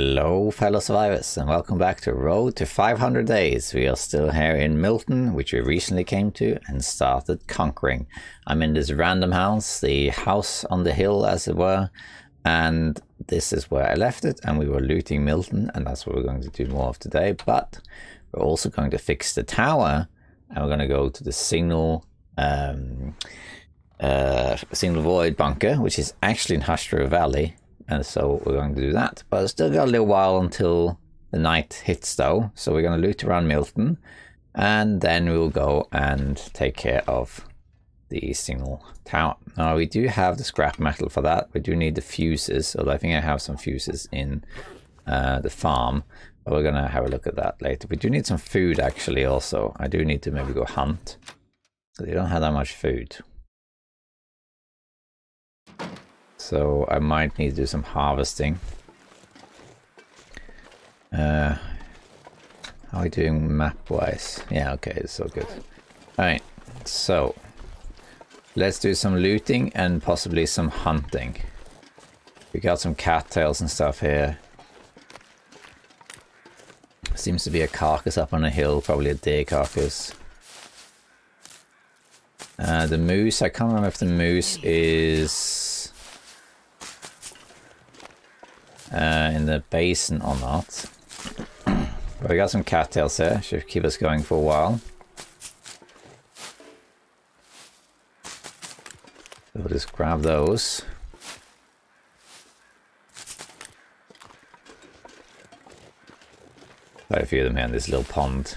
Hello fellow survivors and welcome back to Road to 500 Days. We are still here in Milton, which we recently came to and started conquering. I'm in this random house, the house on the hill as it were, and this is where I left it, and we were looting Milton, and that's what we're going to do more of today. But we're also going to fix the tower, and we're going to go to the Signal Void bunker, which is actually in Hustra Valley. And so we're going to do that, but it's still got a little while until the night hits though. So we're going to loot around Milton, and then we'll go and take care of the Eastingal Tower. Now we do have the scrap metal for that. We do need the fuses, although I think I have some fuses in the farm, but we're going to have a look at that later. We do need some food actually also. I do need to maybe go hunt, because we don't have that much food. So I might need to do some harvesting. How are we doing map-wise? Yeah, okay, it's so good. Alright, so let's do some looting and possibly some hunting. We got some cattails and stuff here. Seems to be a carcass up on a hill, probably a deer carcass. The moose, I can't remember if the moose is in the basin or not. But we got some cattails here, should keep us going for a while. We'll just grab those. Quite a few of them here in this little pond.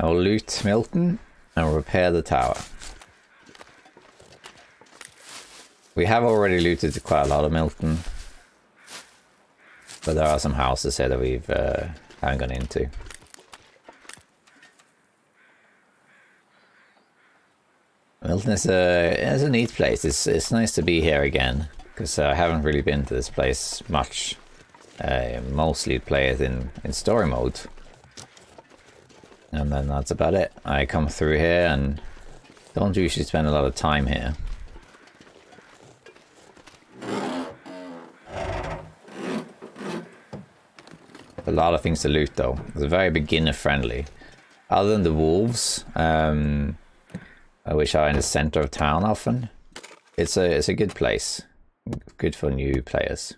I'll loot Milton and repair the tower. We have already looted quite a lot of Milton, but there are some houses here that we've haven't gone into. Milton is a neat place. It's nice to be here again, because I haven't really been to this place much. I mostly play it in story mode, and then that's about it. I come through here and don't usually spend a lot of time here. A lot of things to loot though. It's very beginner friendly. Other than the wolves, which are in the center of town often, it's a good place. Good for new players.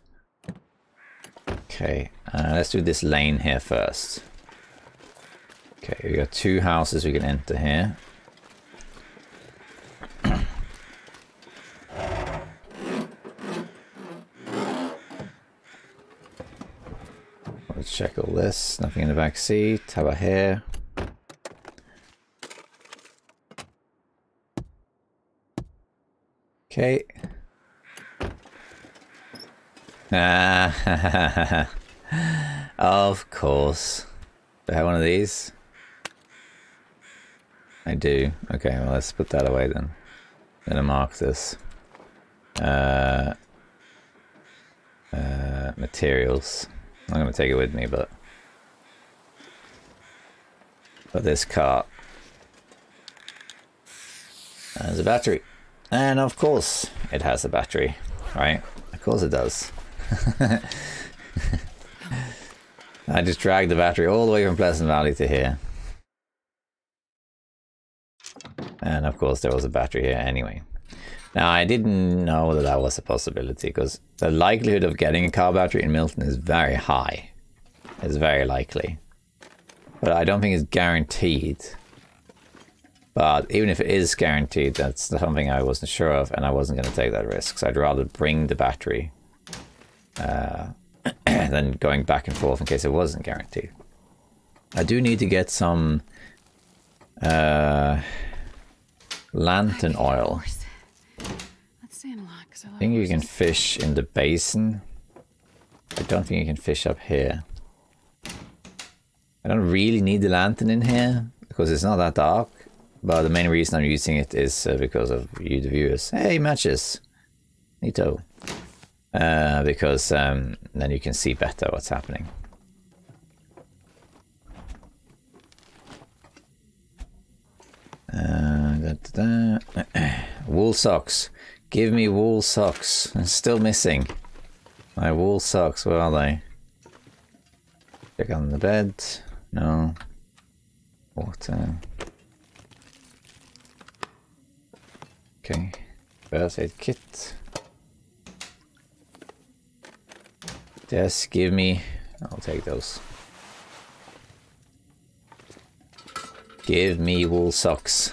Okay, let's do this lane here first. Okay, we got two houses we can enter here. Let's check all this. Nothing in the back seat. How about here? Okay. Ah, of course. Do I have one of these? I do. Okay, well, let's put that away then. I'm gonna mark this. Materials. I'm going to take it with me, but this cart has a battery. And of course it has a battery, right? Of course it does. I just dragged the battery all the way from Pleasant Valley to here. And of course there was a battery here anyway. Now, I didn't know that that was a possibility, because the likelihood of getting a car battery in Milton is very high. It's very likely. But I don't think it's guaranteed. But even if it is guaranteed, that's something I wasn't sure of, and I wasn't going to take that risk. So I'd rather bring the battery than going back and forth in case it wasn't guaranteed. I do need to get some lantern oil. I think you can fish in the basin. I don't think you can fish up here. I don't really need the lantern in here, because it's not that dark. But the main reason I'm using it is because of you, the viewers. Hey, matches! Neato. Because then you can see better what's happening. Wool socks. Give me wool socks. I'm still missing. My wool socks, where are they? Check on the bed. No. Water. Okay. First aid kit. Just give me... I'll take those. Give me wool socks.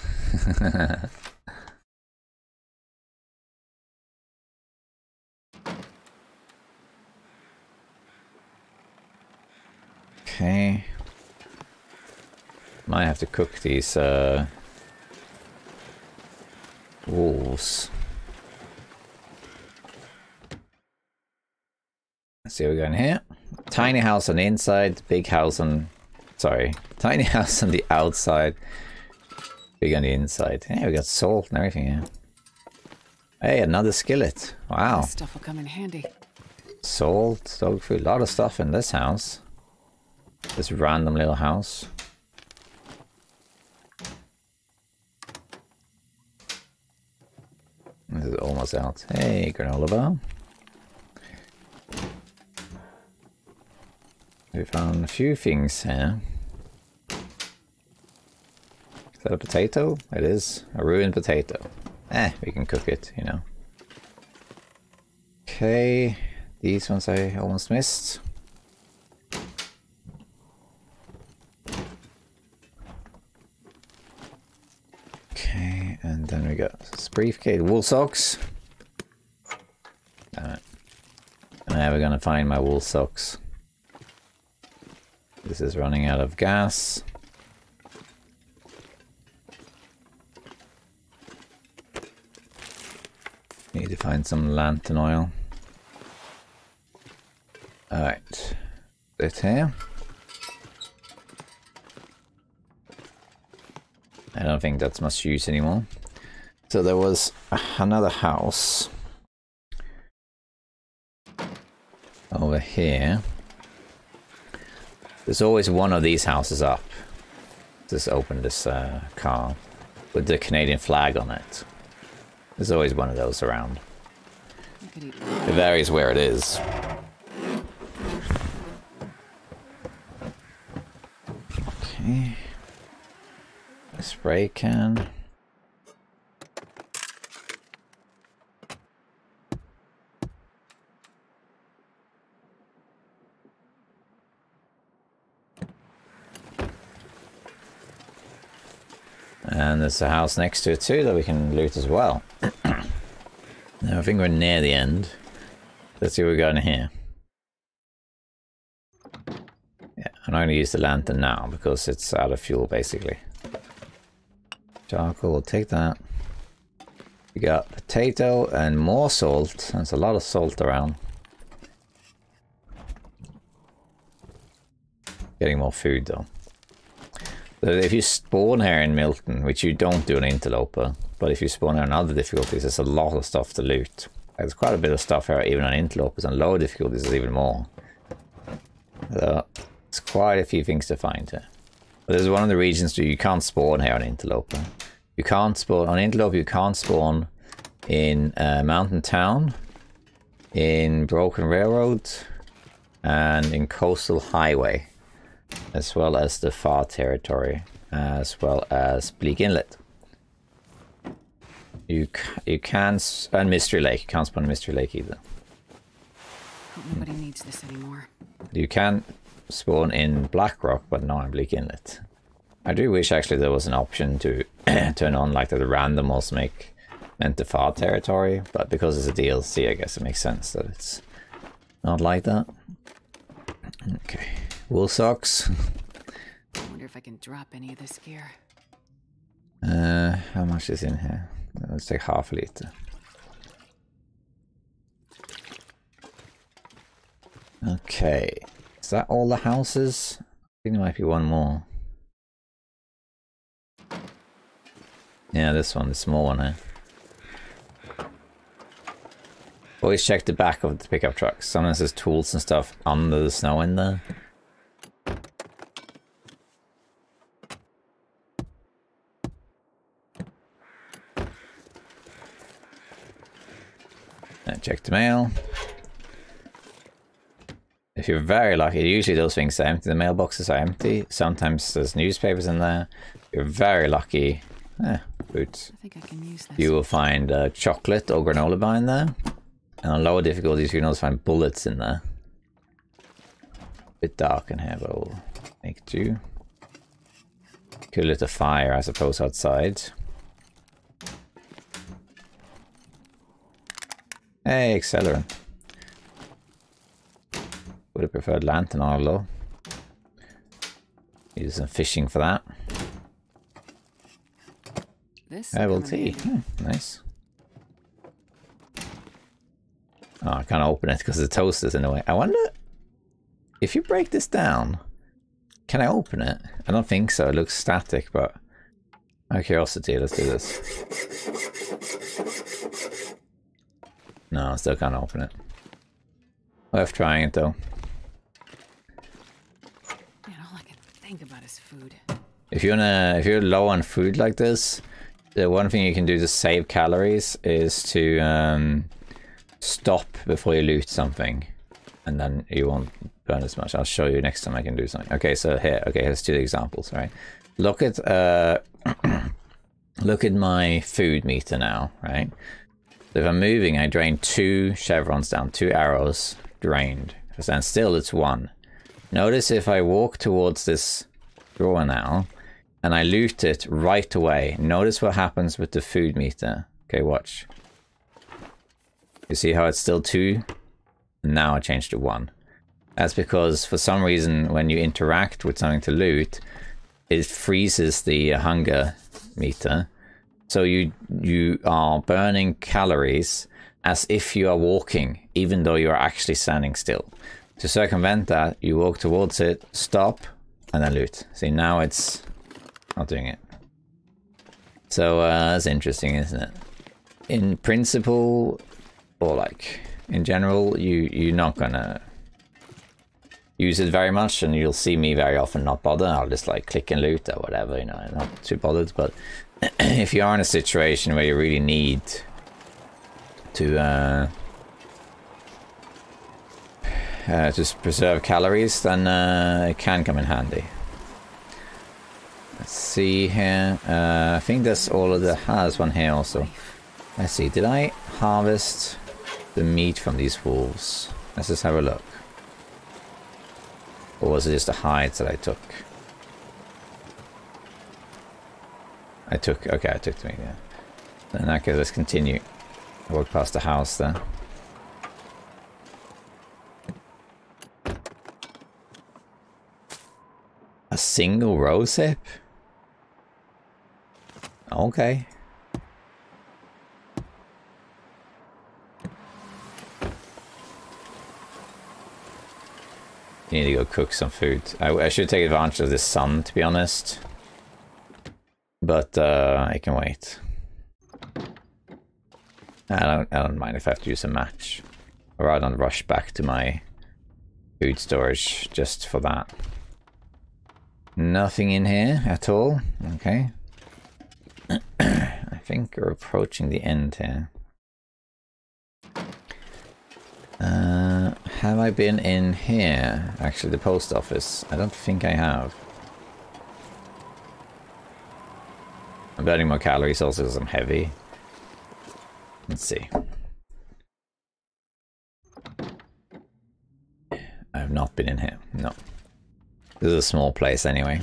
Okay. Might have to cook these wolves. Let's see what we got in here. Tiny house on the inside, big house on... Sorry. Tiny house on the outside, big on the inside. Hey, we got salt and everything here. Hey, another skillet. Wow. This stuff will come in handy. Salt, dog food, a lot of stuff in this house. This random little house. This is almost out. Hey, granola bar. We found a few things here. Is that a potato? It is. A ruined potato. Eh, we can cook it, you know. Okay. These ones I almost missed. Okay, and then we got this briefcase. Wool socks. Damn it. Now we're gonna find my wool socks. This is running out of gas. Need to find some lantern oil. Alright. This here. I don't think that's much use anymore. So there was another house. Over here. There's always one of these houses up. Just open this car with the Canadian flag on it. There's always one of those around. It varies where it is. Okay. A spray can. And there's a house next to it too that we can loot as well. Now I think we're near the end. Let's see what we got in here. Yeah, I'm not going to use the lantern now because it's out of fuel basically. Charcoal, we'll take that. We got potato and more salt. There's a lot of salt around. Getting more food though. If you spawn here in Milton, which you don't do in Interloper, but if you spawn here on other difficulties, there's a lot of stuff to loot. There's quite a bit of stuff here, even on Interlopers, and lower difficulties there's even more. So, there's quite a few things to find here. But there's one of the regions where you can't spawn here on Interloper. You can't spawn on Interloper, you can't spawn in Mountain Town, in Broken Railroad, and in Coastal Highway. As well as the Far Territory, as well as Bleak Inlet. You can, and Mystery Lake. You can't spawn Mystery Lake either. Hope nobody needs this anymore. You can spawn in Blackrock, but not in Bleak Inlet. I do wish actually there was an option to turn on like the random also make meant the Far Territory, but because it's a DLC, I guess it makes sense that it's not like that. Okay. Wool socks. I wonder if I can drop any of this gear. How much is in here? Let's take half a liter. Okay. Is that all the houses? I think there might be one more. Yeah, this one, the small one here. Always check the back of the pickup trucks. Sometimes there's tools and stuff under the snow in there. Check the mail. if you're very lucky, usually those things are empty. The mailboxes are empty. Sometimes there's newspapers in there. If you're very lucky. Boots. I think I can use this. You will find chocolate or granola bar in there. And on lower difficulties, you can also find bullets in there. A bit dark in here, but we'll make do. Could lit a fire, I suppose, outside. Hey, accelerant. Would have preferred lantern oil. Use some fishing for that. This herbal tea. Nice. Oh, I can't open it because the toaster's in the way. I wonder if you break this down, can I open it? I don't think so. It looks static, but my curiosity. Let's do this. No, I still can't open it. Worth trying it though. Man, all I can think about is food. If you're low on food like this, the one thing you can do to save calories is to stop before you loot something, and then you won't burn as much. I'll show you next time I can do something. Okay, so here, okay, here's two examples, right? Look at look at my food meter now, right? So if I'm moving, I drain 2 chevrons down, 2 arrows drained. And still it's 1. Notice if I walk towards this drawer now, and I loot it right away, notice what happens with the food meter. Okay, watch. You see how it's still 2? Now I changed to 1. That's because for some reason when you interact with something to loot, it freezes the hunger meter. So you are burning calories as if you are walking, even though you are actually standing still. To circumvent that, you walk towards it, stop, and then loot. See, now it's not doing it. So that's interesting, isn't it? In principle, or like in general, you're not gonna use it very much, and you'll see me very often not bother. I'll just like click and loot or whatever, you know, I'm not too bothered. But if you are in a situation where you really need to just preserve calories, then it can come in handy. Let's see here. I think that's all of the... there's one here also. Let's see, did I harvest the meat from these wolves? Let's just have a look. Or was it just the hides that I took? Okay, I took the meat, yeah. In that case, let's continue. I walked past the house there. A single rose hip? Okay. You need to go cook some food. I should take advantage of this sun, to be honest. But I can wait. I don't mind if I have to use a match, or I don't rush back to my food storage just for that. Nothing in here at all. Okay. I think we're approaching the end here. Have I been in here? Actually, the post office. I don't think I have. I'm burning more calories also because I'm heavy. Let's see. I have not been in here. No. This is a small place anyway.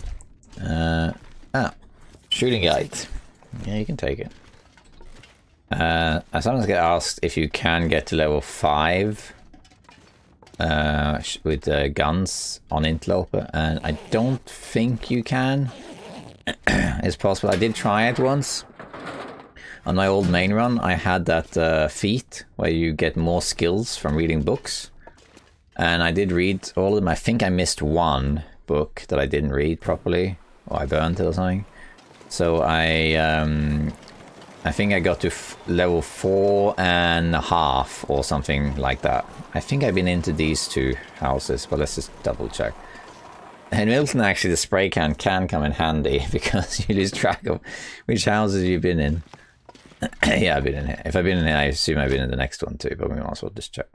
Shooting guide. Yeah, you can take it. I sometimes get asked if you can get to level 5 with guns on Interloper, and I don't think you can. It's possible. I did try it once. On my old main run, I had that feat where you get more skills from reading books. And I did read all of them. I think I missed one book that I didn't read properly, or I burned it or something. So I think I got to level 4.5 or something like that. I think I've been into these two houses, but let's just double check. In Milton, actually, the spray can come in handy because you lose track of which houses you've been in. Yeah, I've been in here. If I've been in here, I assume I've been in the next one too, but we might as well just check.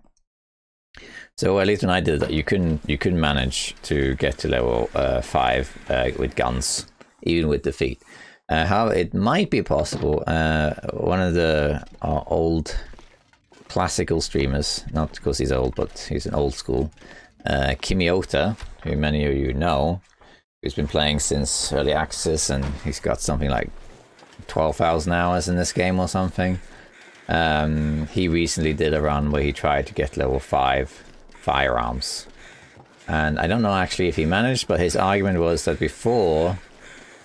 So at least when I did that, you could manage to get to level 5 with guns, even with defeat. How it might be possible, one of the old classical streamers, not because he's old, but he's an old school, Kimiota, who many of you know, who's been playing since early access, and he's got something like 12,000 hours in this game or something. He recently did a run where he tried to get level 5 firearms, and I don't know actually if he managed, but his argument was that before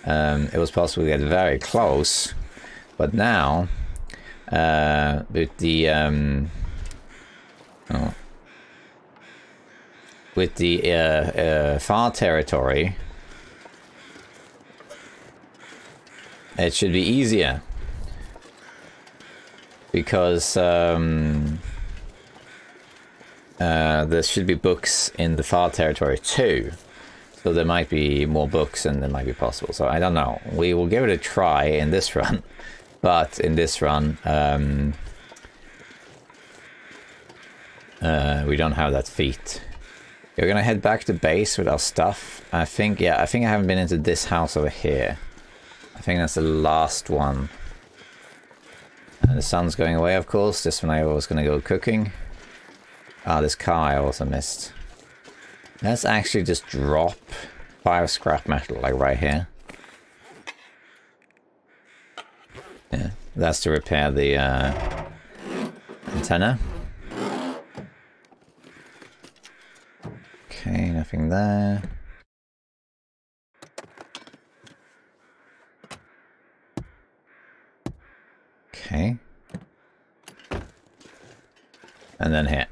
it was possible to get very close, but now with the Far Territory, it should be easier. Because there should be books in the Far Territory too. So there might be more books and there might be possible. So I don't know. We will give it a try in this run. But in this run, we don't have that feat. We're going to head back to base with our stuff. I think, yeah, I think I haven't been into this house over here. I think that's the last one. And the sun's going away, of course. This one I was going to go cooking. Ah, this car I also missed. Let's actually just drop 5 scrap metal, like right here. Yeah, that's to repair the antenna. Okay, nothing there. Okay. And then here.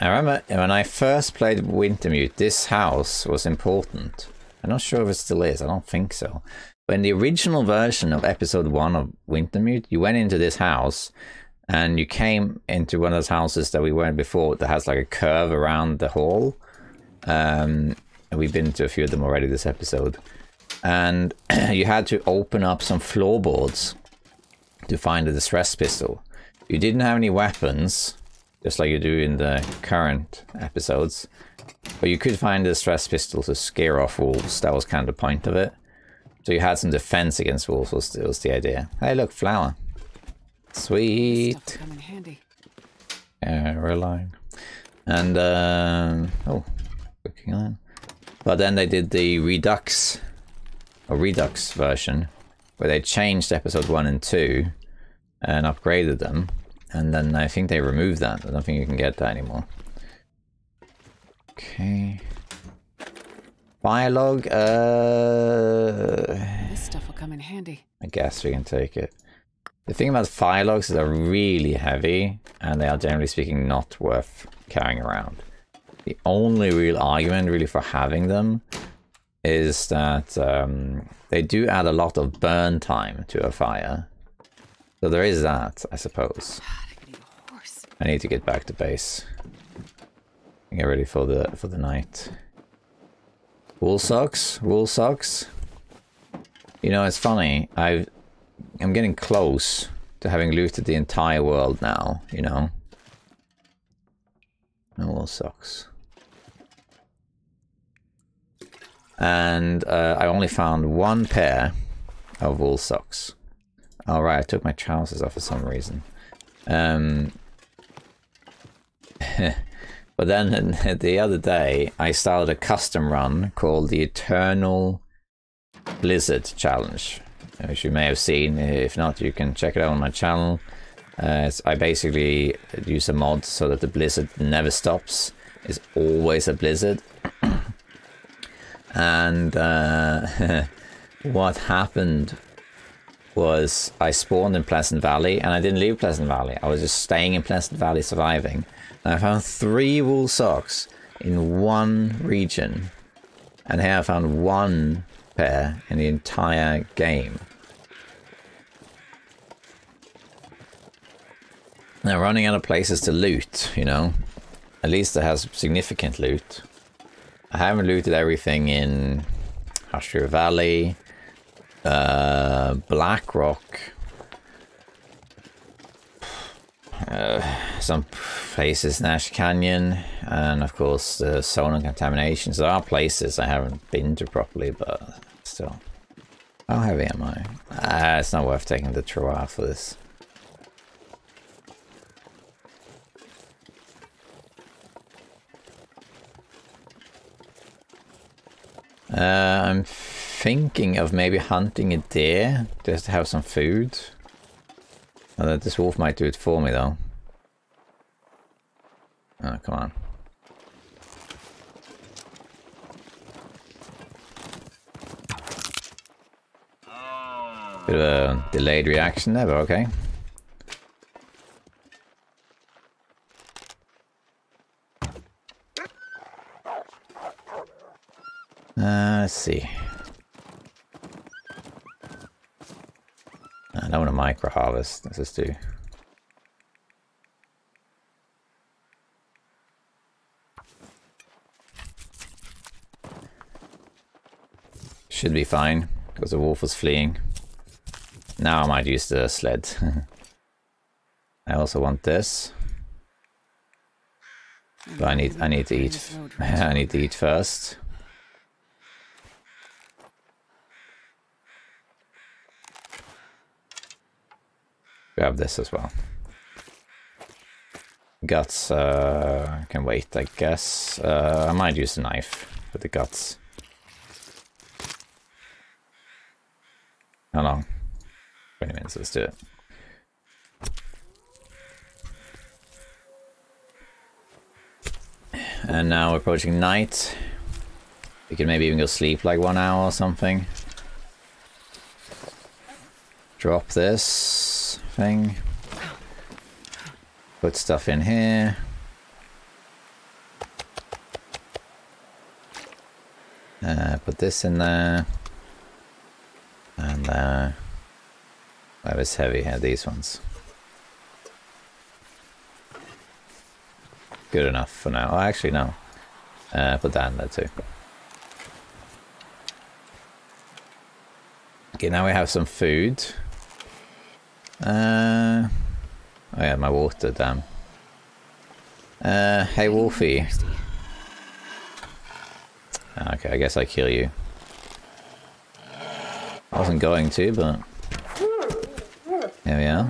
I remember when I first played Wintermute, this house was important. I'm not sure if it still is, I don't think so. But in the original version of episode 1 of Wintermute, you went into this house and you came into one of those houses that we went before that has like a curve around the hall. We've been to a few of them already this episode. And you had to open up some floorboards to find a distress pistol. You didn't have any weapons, just like you do in the current episodes, but you could find a distress pistol to scare off wolves. That was kind of the point of it. So you had some defense against wolves, was the idea. Hey, look, flower. Sweet. Yeah, relying. And, oh, looking on. But then they did the Redux version, where they changed episode 1 and 2 and upgraded them, and then I think they removed that. I don't think you can get that anymore. Okay. Firelog, this stuff will come in handy. I guess we can take it. The thing about firelogs is they're really heavy, and they are generally speaking not worth carrying around. The only real argument really for having them is that they do add a lot of burn time to a fire. So there is that, I suppose. God, I need a horse. I need to get back to base. Get ready for the night. Wool socks? Wool socks? You know, it's funny. I'm getting close to having looted the entire world now, you know. No wool socks. And I only found 1 pair of wool socks. All right, I took my trousers off for some reason. But then the other day, I started a custom run called the Eternal Blizzard Challenge, which you may have seen. If not, you can check it out on my channel. I basically use a mod so that the blizzard never stops. It's always a blizzard. And what happened was I spawned in Pleasant Valley, and I didn't leave Pleasant Valley. I was just staying in Pleasant Valley, surviving. And I found 3 wool socks in 1 region. And here I found 1 pair in the entire game. Now, running out of places to loot, you know. At least it has significant loot. I haven't looted everything in Ashura Valley, Blackrock, some places, Nash Canyon, and of course the Solan contaminations. There are places I haven't been to properly, but still. How heavy am I? It's not worth taking the Troar for this. I'm thinking of maybe hunting a deer just to have some food. This wolf might do it for me though. Oh, come on. Bit of a delayed reaction there, but okay. Let's see. I don't want to micro harvest. Let's just do. Should be fine because the wolf was fleeing. Now I might use the sled. I also want this, but I need to eat. I need to eat first. Grab this as well. Guts can wait, I guess. I might use a knife for the guts. How long? 20 minutes, let's do it. And now we're approaching night. We can maybe even go sleep like 1 hour or something. Drop this thing. Put stuff in here. Put this in there. And that was heavy, yeah, these ones. Good enough for now. Oh, actually no. Put that in there too. Okay, now we have some food. Oh yeah, my water, damn. Hey Wolfie. Okay, I guess I kill you. I wasn't going to, but... Here we are.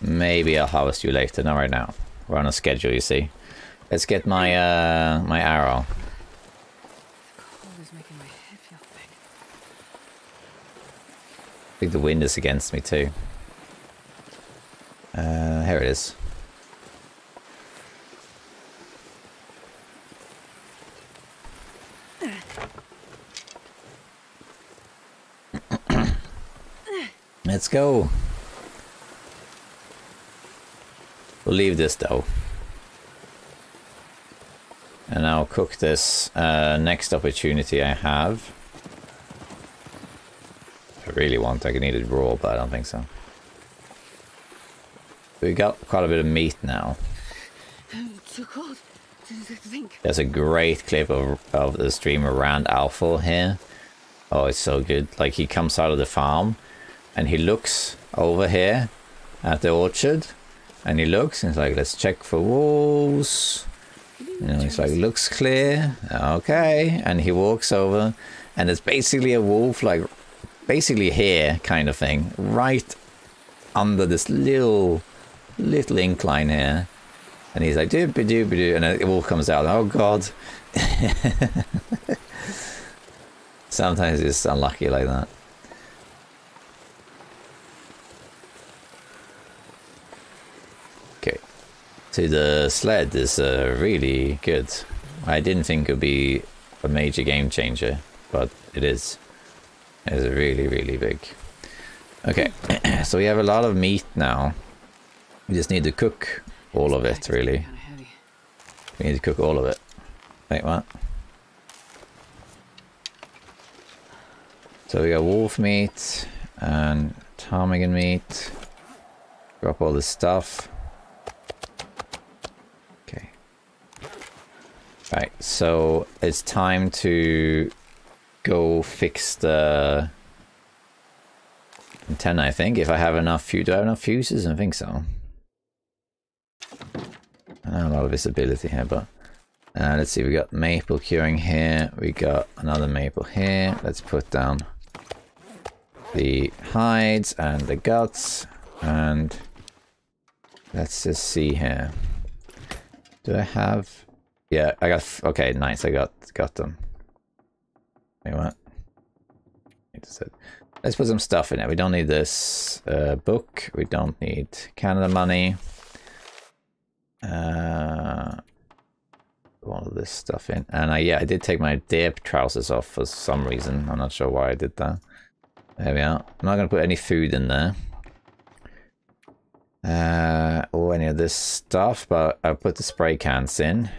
Maybe I'll harvest you later, not right now. We're on a schedule, you see. Let's get my, my arrow. I think the wind is against me too. Here it is. Let's go. We'll leave this though. And I'll cook this next opportunity I have. Really want. I can eat it raw, but I don't think so. We got quite a bit of meat now. Too cold. There's a great clip of the stream around Alfor here. Oh, it's so good. Like, he comes out of the farm and he looks over here at the orchard and he looks and he's like, let's check for wolves. You know, he's like, looks clear. Okay. And he walks over and there's basically a wolf like basically here, kind of thing, right under this little incline here, and he's like doopy doopy doo, and it all comes out. Oh god! Sometimes it's unlucky like that. Okay, so the sled is really good. I didn't think it would be a major game changer, but it is. Is really big. Okay, so we have a lot of meat now. We just need to cook all of it, really. We need to cook all of it. Wait, what? So we got wolf meat and ptarmigan meat. Drop all this stuff. Okay. Right, so it's time to go fix the 10, I think, if I have enough fuses. Do I have enough fuses? I think so. I know a lot of visibility here, but... let's see, we got maple curing here. We got another maple here. Let's put down the hides and the guts. And let's just see here. Do I have... Yeah, I got... Okay, nice, I got them. Wait, what? Let's put some stuff in there. We don't need this book. We don't need Canada money. All of this stuff in. And yeah, I did take my deer trousers off for some reason. I'm not sure why I did that. There we are. I'm not going to put any food in there. Or any of this stuff, but I'll put the spray cans in.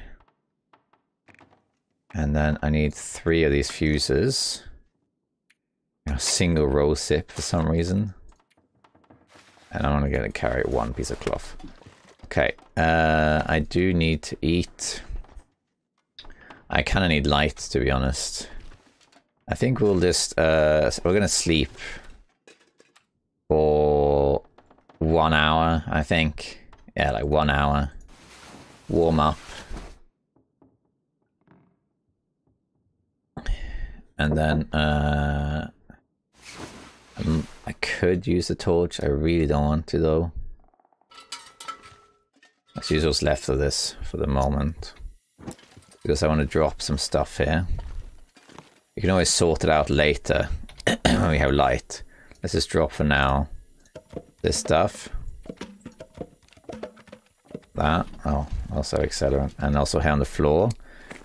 And then I need 3 of these fuses. A single roll sip for some reason. And I'm only going to carry 1 piece of cloth. Okay, I do need to eat. I kind of need light, to be honest. I think we'll just, we're going to sleep for 1 hour, I think. Yeah, like 1 hour. Warm up. And then, I could use the torch. I really don't want to, though. Let's use what's left of this for the moment, because I want to drop some stuff here. You can always sort it out later when we have light. Let's just drop for now this stuff. That. Oh, also accelerant. And also here on the floor.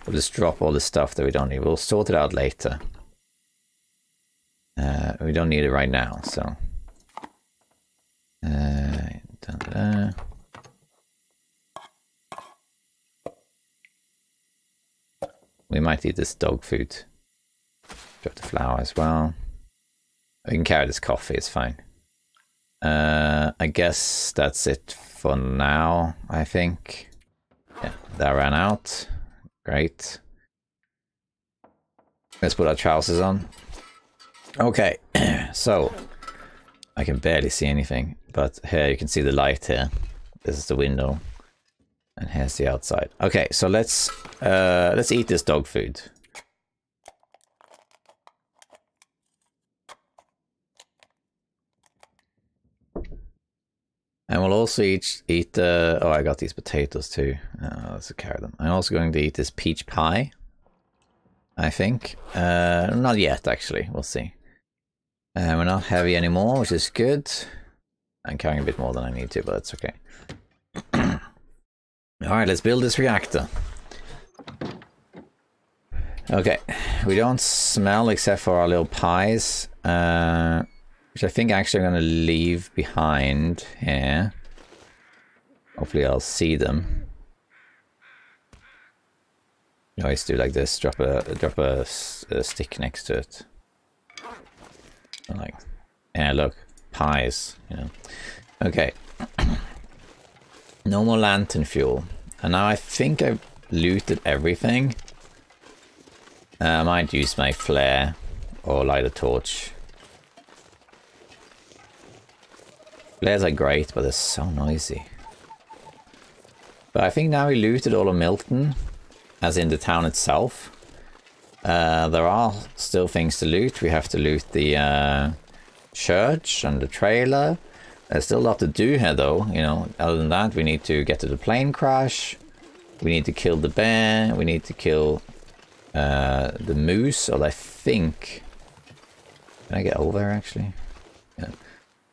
We'll just drop all the stuff that we don't need. We'll sort it out later. We don't need it right now, so down there. We might eat this dog food. Drop the flour as well. We can carry this coffee, it's fine. I guess that's it for now, I think. Yeah, that ran out. Great. Let's put our trousers on. Okay, so I can barely see anything, but here you can see the light here. This is the window, and here's the outside. Okay, so let's eat this dog food. And we'll also eat the... Oh, I got these potatoes too. Let's carry them. I'm also going to eat this peach pie, I think. Not yet, actually. We'll see. We're not heavy anymore, which is good. I'm carrying a bit more than I need to, but that's okay. Alright, let's build this reactor. Okay, we don't smell except for our little pies, which I think actually I'm going to leave behind here. Hopefully I'll see them. You always do like this, drop a stick next to it. And like, yeah, look, pies, you know. Okay. No more lantern fuel. And now I think I've looted everything. I might use my flare or light a torch. Flares are great, but they're so noisy. But I think now we looted all of Milton, as in the town itself. There are still things to loot. We have to loot the church and the trailer. There's still a lot to do here, though. You know, other than that, we need to get to the plane crash. We need to kill the bear. We need to kill the moose. Or I think... Can I get over there, actually? Yeah.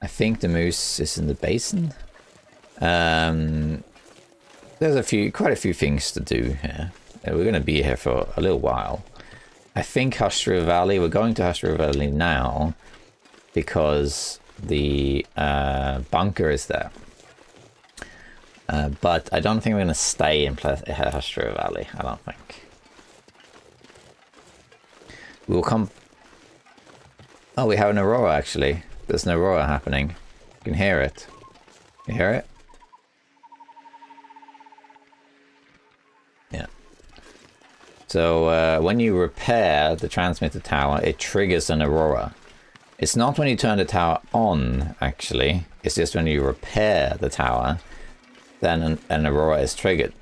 I think the moose is in the basin. There's quite a few things to do here. We're going to be here for a little while. I think Hustra Valley, we're going to Hustra Valley now because the bunker is there. But I don't think we're going to stay in Hustra Valley, I don't think. We'll come... Oh, we have an aurora actually. There's an aurora happening. You can hear it. You hear it? Yeah. So when you repair the transmitter tower, it triggers an aurora. It's not when you turn the tower on, actually. It's just when you repair the tower, then an aurora is triggered.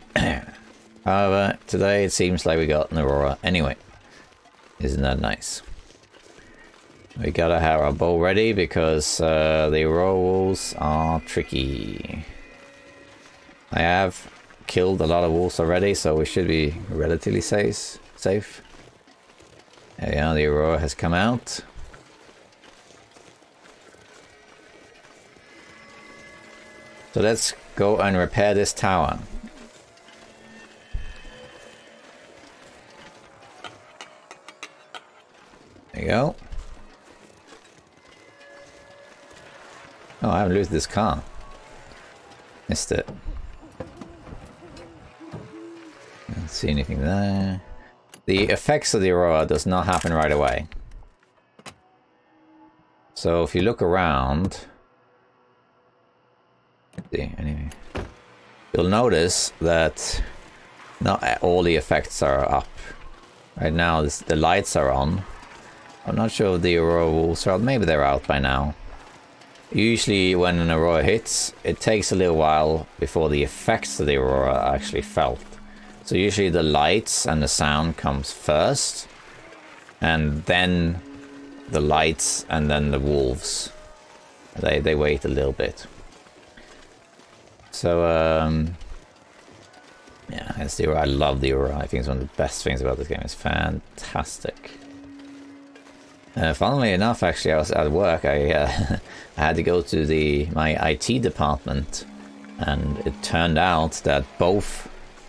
However, today it seems like we got an aurora anyway. Isn't that nice? We gotta have our bow ready because the rolls are tricky. I have killed a lot of wolves already, so we should be relatively safe. There we are, the aurora has come out. So let's go and repair this tower. There you go. Oh, I haven't looted this car. Missed it. Don't see anything there. The effects of the aurora does not happen right away. So if you look around, you'll notice that not all the effects are up. Right now, the lights are on. I'm not sure if the aurora wolves are out. Maybe they're out by now. Usually when an aurora hits, it takes a little while before the effects of the aurora are actually felt. So usually the lights and the sound comes first, and then the lights and then the wolves. They wait a little bit. So, yeah, that's the aurora. I love the aurora. I think it's one of the best things about this game. It's fantastic. Funnily enough, actually, I was at work. I had to go to my IT department, and it turned out that both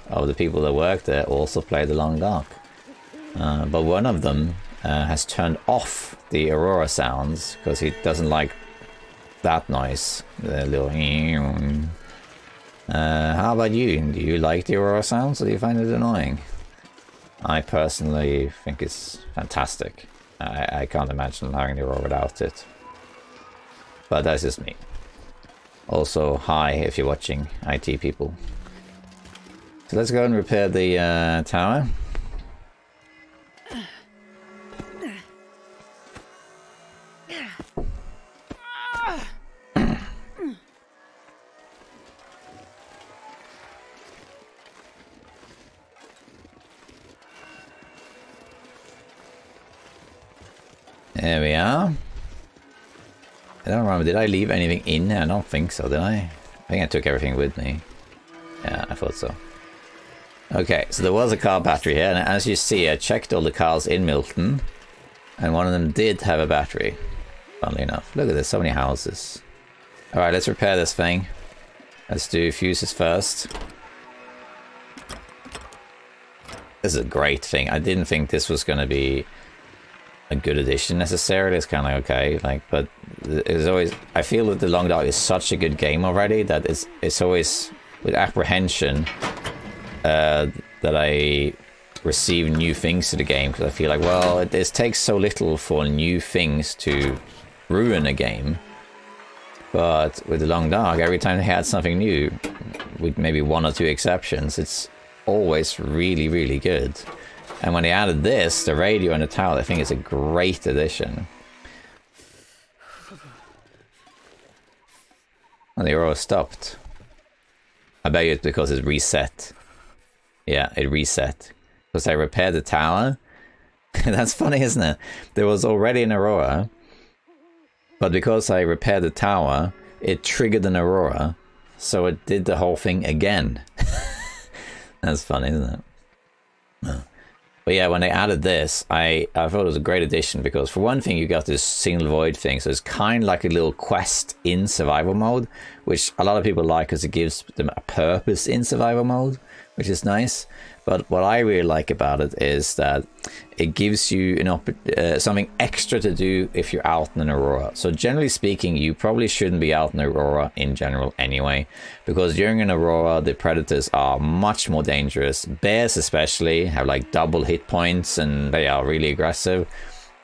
of the people that worked there also played The Long Dark. But one of them has turned off the aurora sounds because he doesn't like that noise. The little. How about you? Do you like the aurora sounds, or do you find it annoying? I personally think it's fantastic. I can't imagine having the aurora without it. But that's just me. Also, hi if you're watching, IT people. So let's go and repair the tower. There we are. I don't remember, did I leave anything in there? I don't think so, did I? I think I took everything with me. Yeah, I thought so. Okay, so there was a car battery here, and as you see, I checked all the cars in Milton, and one of them did have a battery, funnily enough. Look at this, so many houses. Alright, let's repair this thing. Let's do fuses first. This is a great thing. I didn't think this was going to be a good addition necessarily. It's kind of okay, like, but it's always, I feel that The Long Dark is such a good game already that it's always with apprehension that I receive new things to the game, because I feel like, well, it takes so little for new things to ruin a game. But with The Long Dark, every time they had something new, with maybe one or two exceptions, it's always really, really good. And when they added this, the radio and the tower, I think it's a great addition. And they were all stopped. I bet you it's because it's reset. Yeah, it reset. Because I repaired the tower. That's funny, isn't it? There was already an aurora. But because I repaired the tower, it triggered an aurora. So it did the whole thing again. That's funny, isn't it? Oh. But yeah, when they added this, I thought it was a great addition, because for one thing, you got this Signal Void thing, so it's kind of like a little quest in survival mode, which a lot of people like because it gives them a purpose in survival mode, which is nice. But what I really like about it is that it gives you something extra to do if you're out in an aurora. So generally speaking, you probably shouldn't be out in an aurora in general anyway, because during an aurora, the predators are much more dangerous. Bears especially have like double hit points, and they are really aggressive.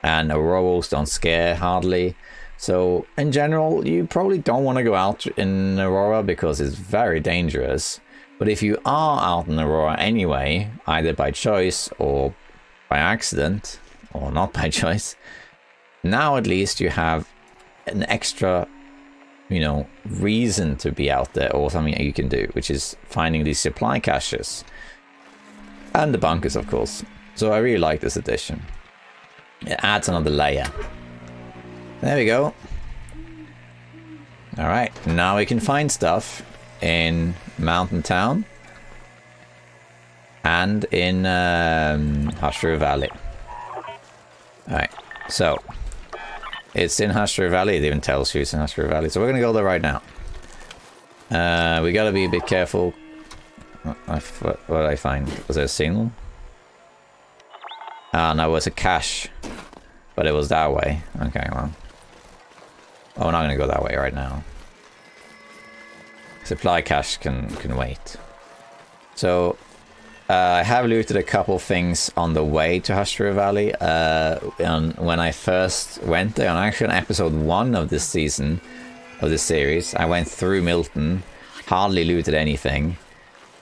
And aurora wolves don't scare hardly. So in general, you probably don't want to go out in aurora because it's very dangerous. But if you are out in aurora anyway, either by choice or by accident, or not by choice, now at least you have an extra, you know, reason to be out there, or something that you can do, which is finding these supply caches and the bunkers, of course. So I really like this addition. It adds another layer. There we go. All right, now we can find stuff in Mountain Town and in Hustra Valley. All right, so it's in Hustra Valley. It even tells you it's in Hustra Valley. So we're going to go there right now. We got to be a bit careful. What did I find? Was there a signal? Ah, no, it was a cache. But it was that way. Okay, well. Oh, we're not going to go that way right now. Supply cache can wait. So, I have looted a couple things on the way to Hustra Valley. When I first went there, on actually on episode 1 of this season, of this series, I went through Milton, hardly looted anything.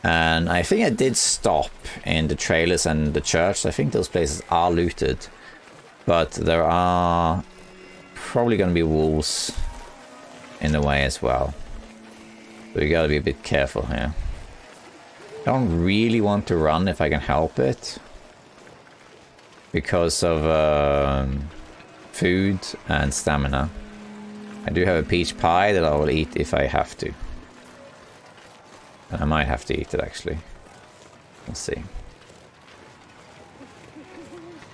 And I think I did stop in the trailers and the church. I think those places are looted. But there are probably going to be wolves in the way as well. So we got to be a bit careful here. I don't really want to run if I can help it. Because of food and stamina. I do have a peach pie that I will eat if I have to. I might have to eat it, actually. We'll see.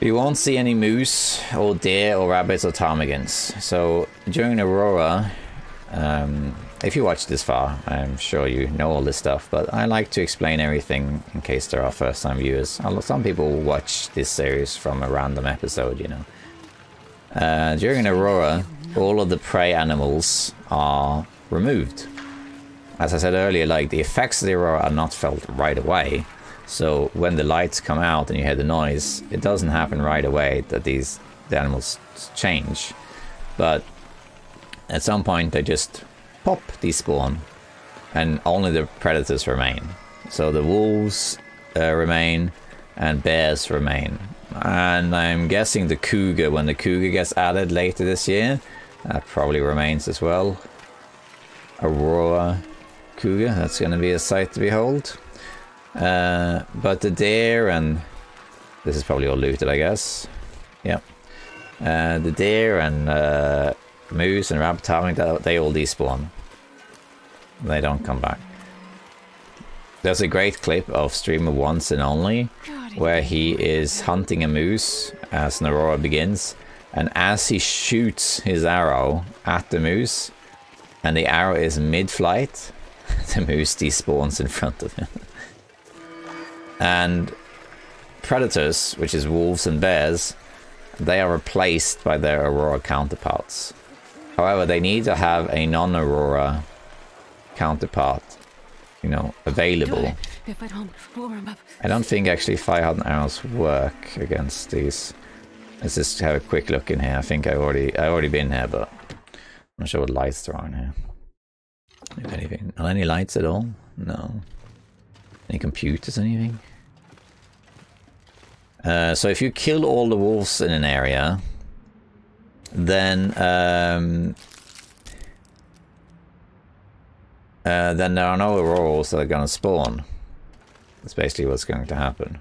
You won't see any moose, or deer, or rabbits, or ptarmigans. So, during Aurora, if you watch this far, I'm sure you know all this stuff, but I like to explain everything in case there are first-time viewers. Some people watch this series from a random episode, you know. During Aurora, all of the prey animals are removed. As I said earlier, like, the effects of the Aurora are not felt right away. So when the lights come out and you hear the noise, it doesn't happen right away that the animals change. But at some point they just pop, despawn, and only the predators remain. So the wolves remain, and bears remain. And I'm guessing the cougar, when the cougar gets added later this year, that probably remains as well. Aurora cougar, that's going to be a sight to behold. But the deer, and this is probably all looted, I guess. Yep. The deer and moose and rabbit, they all despawn. They don't come back. There's a great clip of streamer Once and Only where he is hunting a moose as an Aurora begins, and as he shoots his arrow at the moose and the arrow is mid-flight, the moose despawns in front of him. And predators, which is wolves and bears, they are replaced by their Aurora counterparts. However, they need to have a non-Aurora counterpart, you know, available. I don't think actually Firehand arrows work against these. Let's just have a quick look in here. I think I've already been here, but I'm not sure what lights there are in here. If anything. Are there any lights at all? No. Any computers, anything? So if you kill all the wolves in an area, then there are no auroras that are going to spawn. That's basically what's going to happen.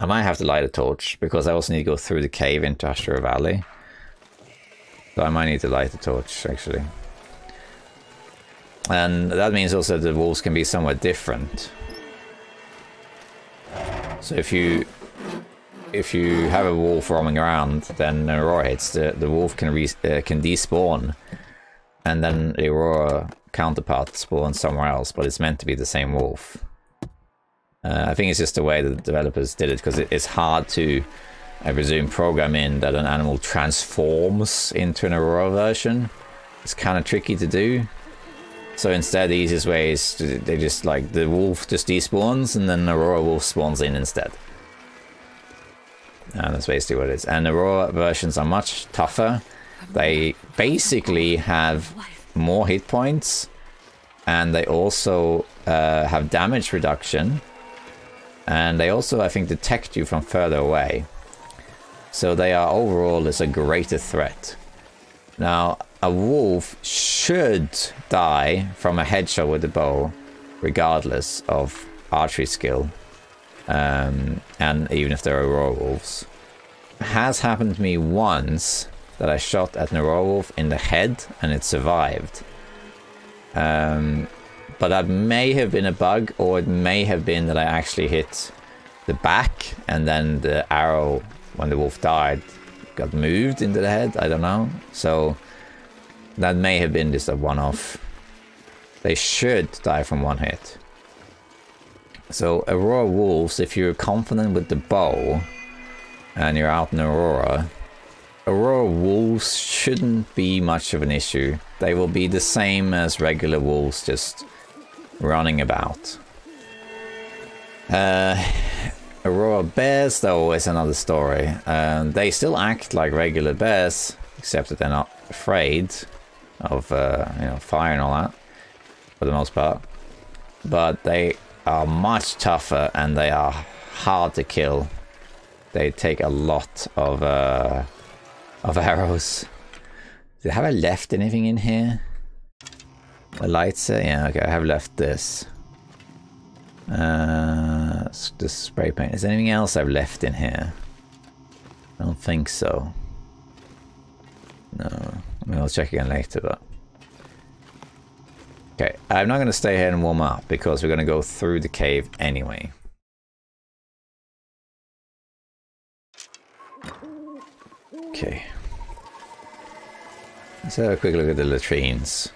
I might have to light a torch, because I also need to go through the cave into Ashura Valley. So I might need to light a torch, actually. And that means also the wolves can be somewhat different. So if you have a wolf roaming around, then the Aurora hits, the wolf can despawn, and then the Aurora counterpart spawns somewhere else, but it's meant to be the same wolf. I think it's just the way that the developers did it, because it's hard to, I presume, program in that an animal transforms into an Aurora version. It's kind of tricky to do. So instead, the easiest way is they just, like, the wolf just despawns and then Aurora wolf spawns in instead. And that's basically what it is. And Aurora versions are much tougher. They basically have more hit points, and they also have damage reduction, and they also, I think, detect you from further away. so they are overall is a greater threat. Now, a wolf should die from a headshot with a bow, regardless of archery skill, and even if they're Aurora wolves. It has happened to me once that I shot at an Aurora wolf in the head and it survived. But that may have been a bug, or it may have been that I actually hit the back and then the arrow, when the wolf died, got moved into the head. I don't know. So that may have been just a one-off. They should die from one hit. So Aurora wolves, if you're confident with the bow and you're out in Aurora, Aurora wolves shouldn't be much of an issue. They will be the same as regular wolves, just running about. Aurora bears, though, is another story. They still act like regular bears, except that they're not afraid of fire and all that, for the most part. But they are much tougher and they are hard to kill. They take a lot of arrows. Have I left anything in here? A lighter? Yeah, okay, I have left this. The spray paint. Is there anything else I've left in here? I don't think so. No. I mean, I'll check again later, but... Okay, I'm not going to stay here and warm up, because we're going to go through the cave anyway. Okay. Let's have a quick look at the latrines,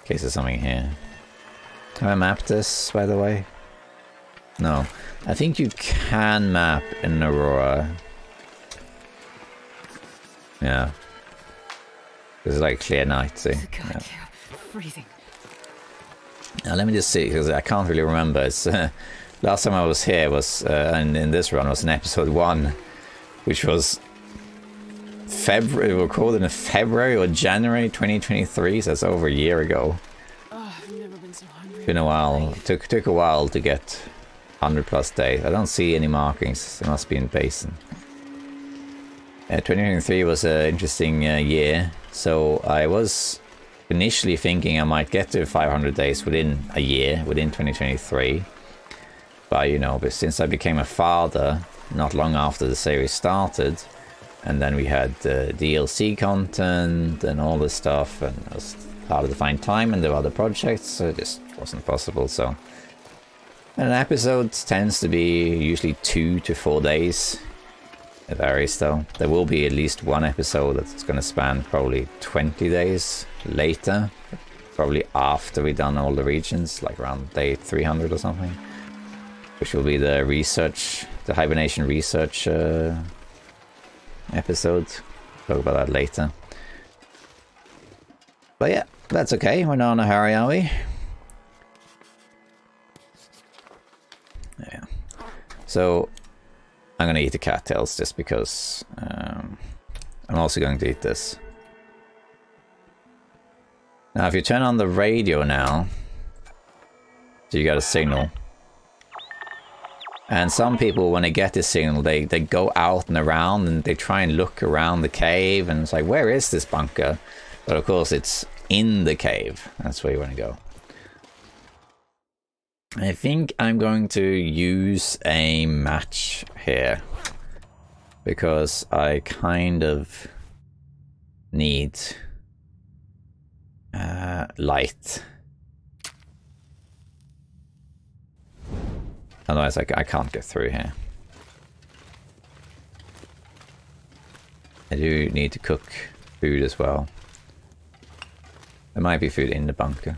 in case there's something here. Have I mapped this, by the way? No. I think you can map in Aurora. Yeah. It's like clear night, see? Yeah. Freezing. Now let me just see, because I can't really remember. It's, last time I was here was, and in this run, was in episode 1, which was February, recorded in February or January 2023, so that's over a year ago. Oh, I've never been so hungry. Been a while. Took a while to get 100 plus days. I don't see any markings. It must be in Basin. 2023 was an interesting year, so I was initially thinking I might get to 500 days within a year, within 2023. But, you know, but since I became a father not long after the series started, and then we had DLC content and all this stuff, and it was harder to find time, and there were other projects, so it just wasn't possible. So, and an episode tends to be usually 2 to 4 days. It varies, though. There will be at least one episode that's going to span probably 20 days later, probably after we've done all the regions, like around day 300 or something, which will be the research, the hibernation research episode. Talk about that later. But yeah, that's okay. We're not in a hurry, are we? Yeah. So I'm gonna eat the cattails just because. I'm also going to eat this. Now, if you turn on the radio now, you got a signal. And some people, when they get this signal, they go out and around and they try and look around the cave, and it's like, where is this bunker? But of course, it's in the cave. That's where you want to go. I think I'm going to use a match here, because I kind of need light. Otherwise, I can't get through here. I do need to cook food as well. There might be food in the bunker.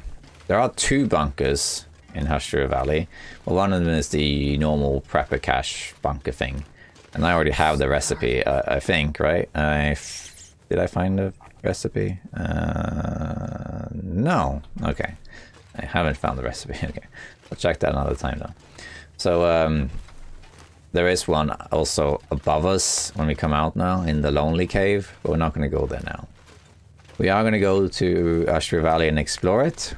There are 2 bunkers in Hustra Valley. Well, one of them is the normal prepper cache bunker thing. And I already have the recipe, I think, right? Did I find the recipe? No. Okay. I haven't found the recipe. Okay. I'll check that another time, though. So there is one also above us when we come out now in the Lonely Cave, but we're not going to go there now. We are going to go to Ashura Valley and explore it.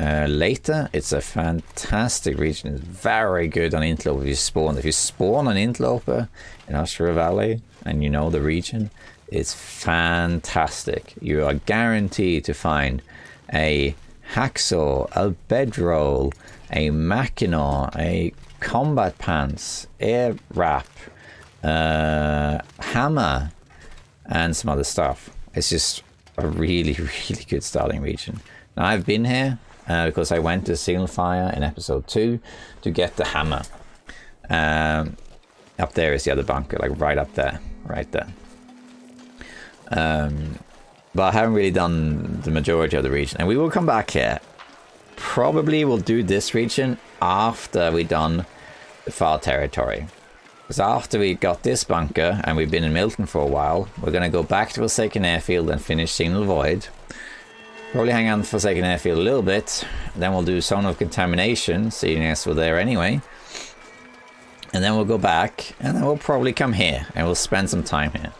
later. It's a fantastic region. It's very good on Interloper if you spawn. If you spawn on Interloper in Ashura Valley and you know the region, it's fantastic. You are guaranteed to find a hacksaw, a bedroll, a mackinaw, a combat pants, air wrap, hammer, and some other stuff. It's just a really, really good starting region. Now, I've been here because I went to Signal Fire in episode 2 to get the hammer. Up there is the other bunker, like right up there, right there. But I haven't really done the majority of the region, and we will come back here. Probably we'll do this region after we've done the Far Territory. Because after we got this bunker, and we've been in Milton for a while, we're going to go back to Forsaken Airfield and finish Signal Void. Probably hang on to Forsaken Airfield a little bit, then we'll do Zone of Contamination, seeing as we're there anyway. And then we'll go back, and then we'll probably come here, and we'll spend some time here.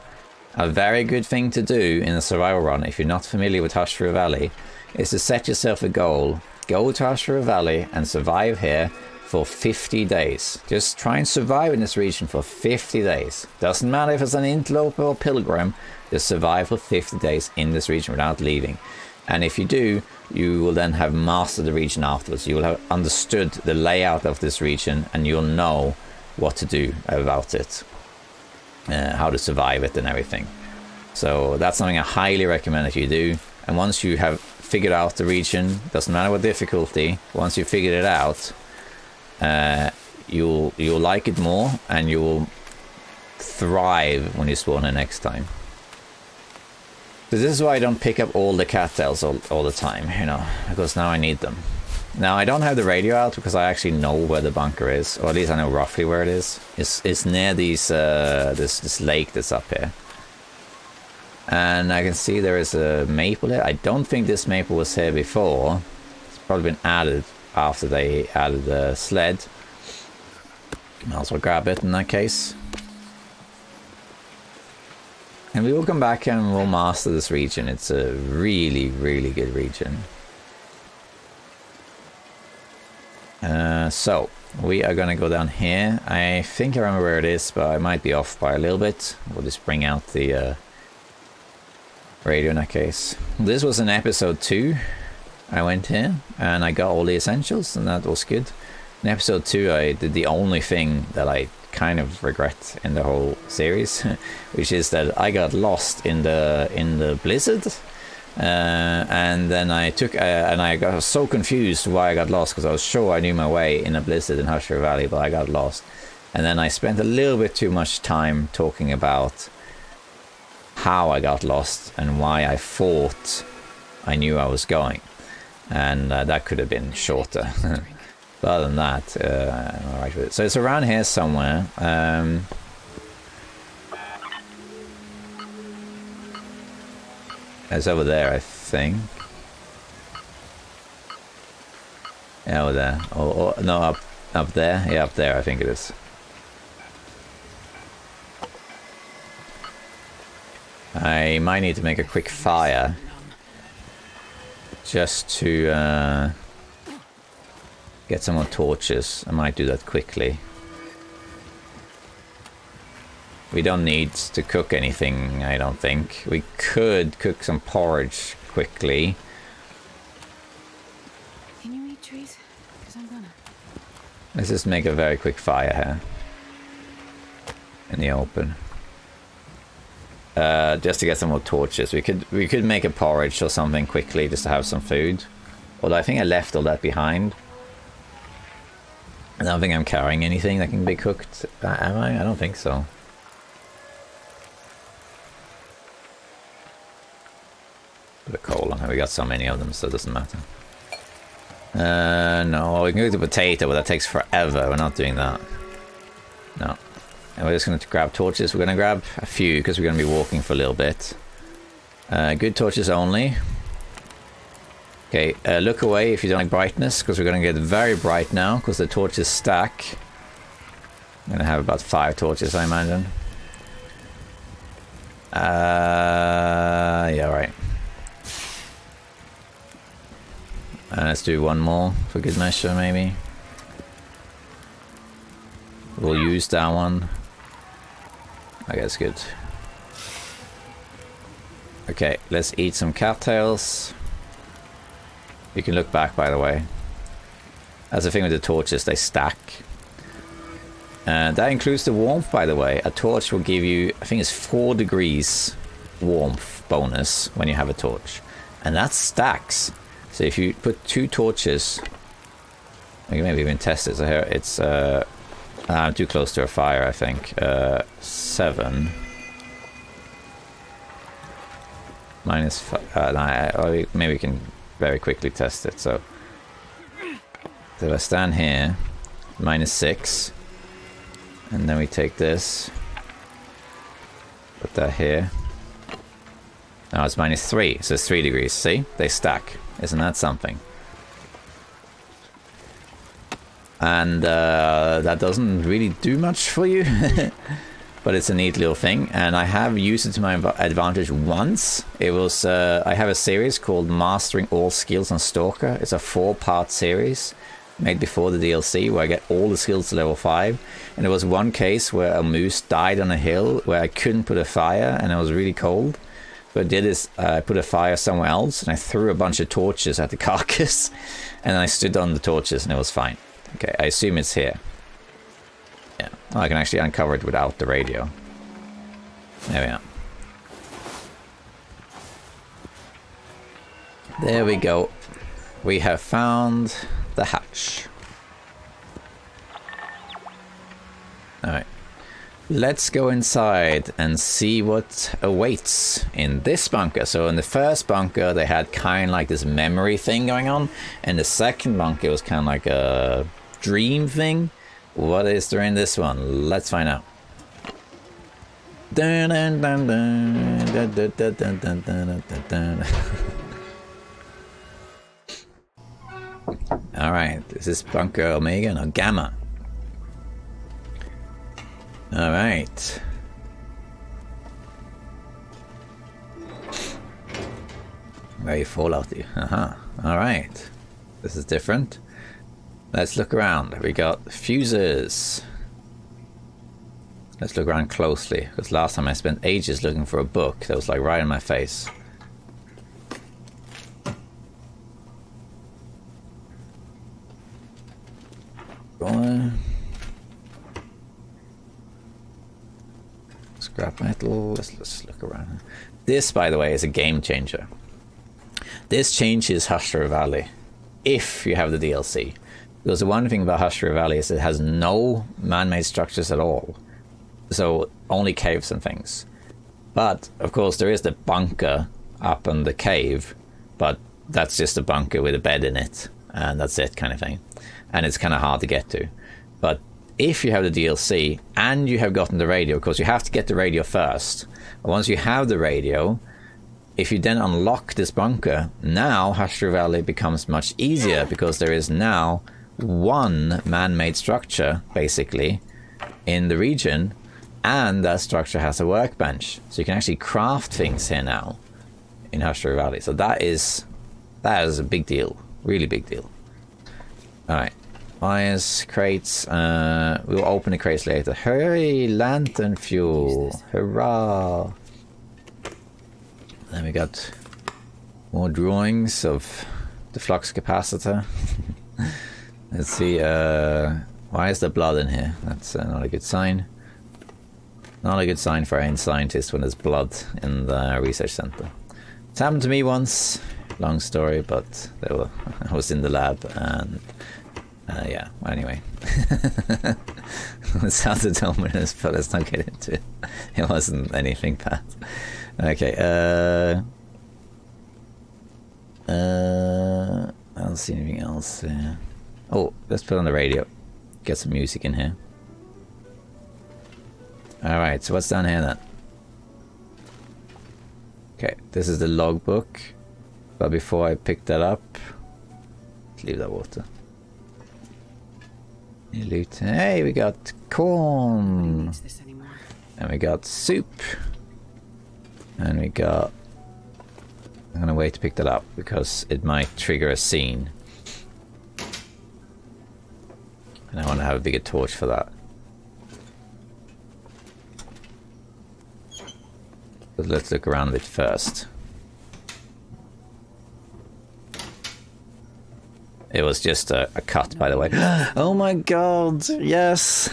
A very good thing to do in a survival run, if you're not familiar with Hustra Valley, is to set yourself a goal. Go to Ashura Valley and survive here for 50 days. Just try and survive in this region for 50 days. Doesn't matter if it's an interloper or pilgrim, just survive for 50 days in this region without leaving. And if you do, you will then have mastered the region afterwards. You will have understood the layout of this region and you'll know what to do about it. How to survive it and everything. So that's something I highly recommend that you do. And once you have figured out the region, doesn't matter what difficulty, once you've figured it out, you'll like it more and you'll thrive when you spawn it next time. So this is why I don't pick up all the cattails all the time, you know, because now I need them. Now I don't have the radio out because I actually know where the bunker is, or at least I know roughly where it is. It's near these this lake that's up here. And I can see there is a maple here. I don't think this maple was here before. It's probably been added after they added the sled. Might as well grab it in that case. And we will come back and we'll master this region. It's a really, really good region. So, we are going to go down here. I think I remember where it is, but I might be off by a little bit. We'll just bring out the... radio in that case. This was in episode 2. I went here and I got all the essentials and that was good. In episode 2 I did the only thing that I kind of regret in the whole series, which is that I got lost in the blizzard. And then I took and I got so confused why I got lost, because I was sure I knew my way in a blizzard in Hustra Valley, but I got lost. And then I spent a little bit too much time talking about how I got lost and why I thought I knew I was going, and that could have been shorter. But other than that, I'm alright with it. So it's around here somewhere. It's over there, I think. Yeah, over there. Or no, up there. Yeah, up there. I think it is. I might need to make a quick fire just to get some more torches. I might do that quickly. We don't need to cook anything, I don't think. We could cook some porridge quickly. Can you eat trees? 'Cause I'm gonna. Let's just make a very quick fire here in the open. Just to get some more torches. We could make a porridge or something quickly just to have some food. Although I think I left all that behind. I don't think I'm carrying anything that can be cooked, am I? I don't think so. Put a coal on here. We got so many of them, so it doesn't matter. No, we can cook the potato, but that takes forever. We're not doing that. No. And we're just going to grab torches. We're going to grab a few because we're going to be walking for a little bit. Good torches only. Okay, look away if you don't like brightness, because we're going to get very bright now because the torches stack. I'm going to have about 5 torches, I imagine. Yeah, right. Let's do one more for good measure, maybe. We'll use that one. I guess good. Okay, let's eat some cattails. You can look back, by the way. That's the thing with the torches, they stack. That includes the warmth, by the way. A torch will give you, I think it's 4 degrees warmth bonus when you have a torch. And that stacks. So if you put 2 torches, you can maybe even test it. So here it's, I'm too close to a fire, I think. 7. Minus 5, no, maybe we can very quickly test it, so. So if I stand here, -6, and then we take this, put that here. Now it's -3, so it's 3 degrees, see? They stack, isn't that something? And that doesn't really do much for you. But it's a neat little thing, and I have used it to my advantage once. It was, I have a series called Mastering All Skills on Stalker. It's a 4-part series made before the DLC where I get all the skills to level 5. And there was one case where a moose died on a hill where I couldn't put a fire and it was really cold. So what I did is I put a fire somewhere else and I threw a bunch of torches at the carcass and I stood on the torches and it was fine. Okay, I assume it's here. Yeah, well, I can actually uncover it without the radio. There we are. There we go. We have found the hatch. Alright. Let's go inside and see what awaits in this bunker. So in the first bunker they had kind of like this memory thing going on. And the second bunker was kind of like a dream thing. What is there in this one? Let's find out. Dun, dun, dun, dun, dun, dun, dun, dun, dun, dun, dun, dun. All right, this is bunker Omega, no Gamma. All right. Very Fallout-y. Aha. All right. This is different. Let's look around. We got fuses. Let's look around closely, because last time I spent ages looking for a book that was like right in my face. Scrap metal. Let's look around. This, by the way, is a game changer. This changes Hustra Valley if you have the DLC. Because the one thing about Hustra Valley is it has no man-made structures at all. So only caves and things. But, of course, there is the bunker up in the cave. But that's just a bunker with a bed in it. And that's it kind of thing. And it's kind of hard to get to. But if you have the DLC and you have gotten the radio, because you have to get the radio first. And once you have the radio, if you then unlock this bunker, now Hustra Valley becomes much easier. Because there is now one man-made structure basically in the region, and that structure has a workbench, so you can actually craft things here now in Hustra Valley. So that is a big deal, really big deal. All right, wires, crates. We'll open the crates later. Hurry, lantern fuel, hurrah! Then we got more drawings of the flux capacitor. Let's see, why is there blood in here? That's not a good sign. Not a good sign for any scientist when there's blood in the research center. It's happened to me once. Long story, but I was in the lab and, yeah, anyway. It sounded ominous, but let's not get into it. It wasn't anything bad. Okay, I don't see anything else here. Oh, let's put on the radio. Get some music in here. Alright, so what's down here then? Okay, this is the logbook. But before I pick that up, leave that water. Hey, we got corn. And we got soup. And we got... I'm gonna wait to pick that up because it might trigger a scene. And I want to have a bigger torch for that. But let's look around a bit first. It was just a cut, by the way. Oh my god! Yes!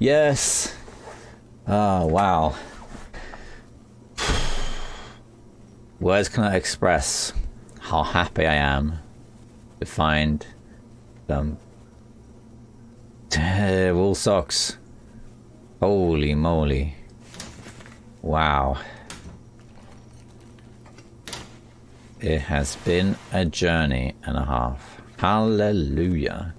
Yes! Oh, wow. Words cannot express how happy I am to find them. Wool socks. Holy moly. Wow. It has been a journey and a half. Hallelujah.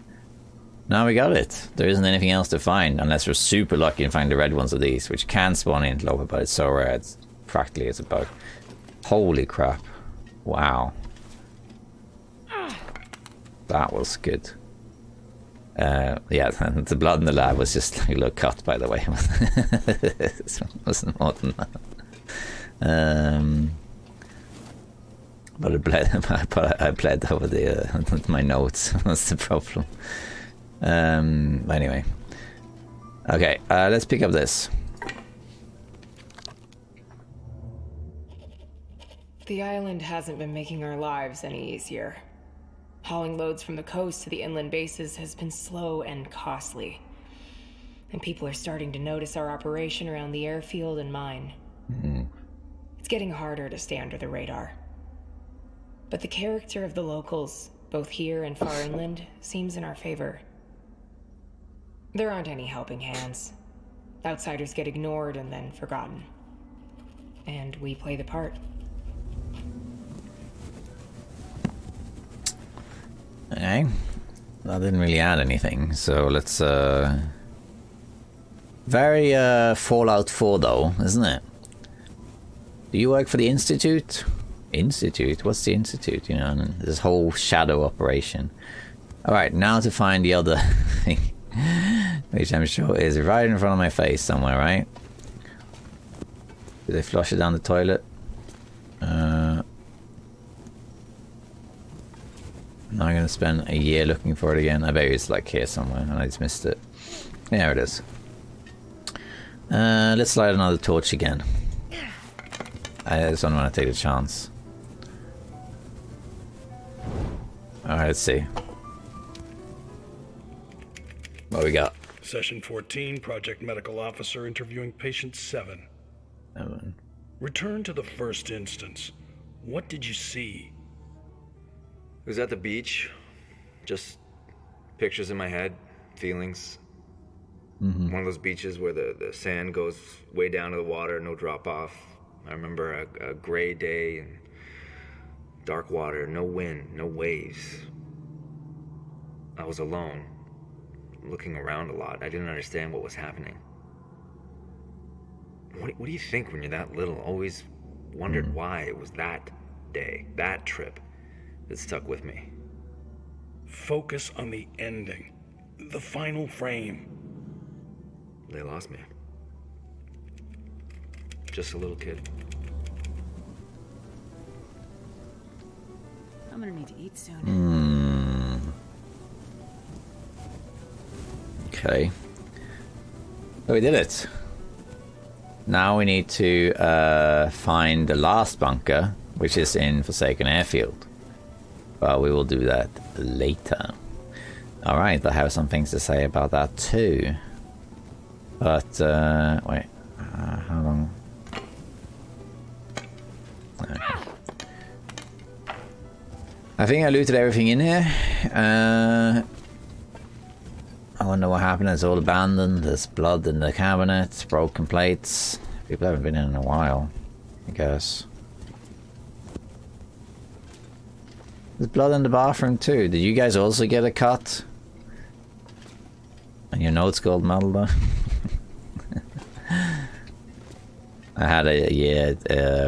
Now we got it. There isn't anything else to find unless we're super lucky and find the red ones of these, which can spawn in Interloper, but it's so rare it's practically as a bug. Holy crap. Wow. That was good. Yeah, the blood in the lab was just like a little cut, by the way. It wasn't more than that. But I bled over the, my notes. That's the problem. Anyway. Okay, let's pick up this. The island hasn't been making our lives any easier. Hauling loads from the coast to the inland bases has been slow and costly. And people are starting to notice our operation around the airfield and mine. Mm-hmm. It's getting harder to stay under the radar. But the character of the locals, both here and far inland, seems in our favor. There aren't any helping hands. Outsiders get ignored and then forgotten. And we play the part. Okay. That didn't really add anything, so let's, Very, Fallout 4, though, isn't it? Do you work for the Institute? Institute? What's the Institute? You know, and this whole shadow operation. Alright, now to find the other thing, which I'm sure is right in front of my face somewhere, right? Did they flush it down the toilet? Now I'm going to spend a year looking for it again. I bet it's like here somewhere and I just missed it. There it is. Let's light another torch again. I just don't want to take a chance. Alright, let's see. What we got? Session 14, Project Medical Officer interviewing patient 7. Return to the first instance. What did you see? It was at the beach. Just pictures in my head, feelings. Mm-hmm. One of those beaches where the sand goes way down to the water, no drop off. I remember a gray day and dark water, no wind, no waves. I was alone, looking around a lot. I didn't understand what was happening. What do you think when you're that little? Always wondered why it was that day, that trip, that stuck with me. Focus on the ending, the final frame. They lost me. Just a little kid. I'm gonna need to eat soon. Okay. So we did it. Now we need to find the last bunker, which is in Forsaken Airfield. Well, we will do that later. Alright, I have some things to say about that too. But, wait. How long? I think I looted everything in here. I wonder what happened. It's all abandoned. There's blood in the cabinet, broken plates. People haven't been in a while, I guess. There's blood in the bathroom too. Did you guys also get a cut? And your notes gold medal though? I had a year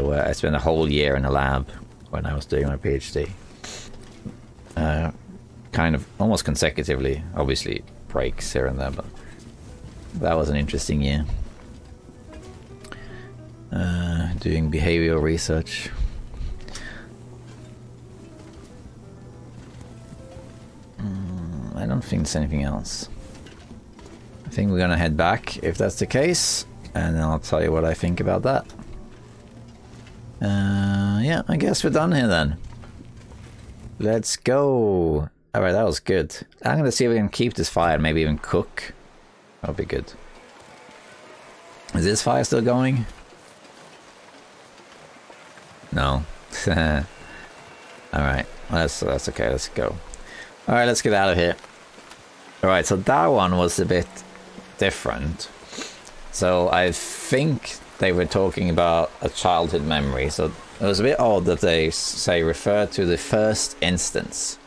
where I spent a whole year in a lab when I was doing my PhD. Kind of almost consecutively, obviously breaks here and there, but that was an interesting year. Doing behavioral research. I don't nothing's anything else. I think we're gonna head back if that's the case, and I'll tell you what I think about that. Yeah, I guess we're done here then. Let's go. Alright, that was good. I'm gonna see if we can keep this fire and maybe even cook. That'll be good. Is this fire still going? No. Alright, that's okay, let's go. Alright, let's get out of here. Alright, so that one was a bit different. So I think they were talking about a childhood memory, so it was a bit odd that they say refer to the first instance,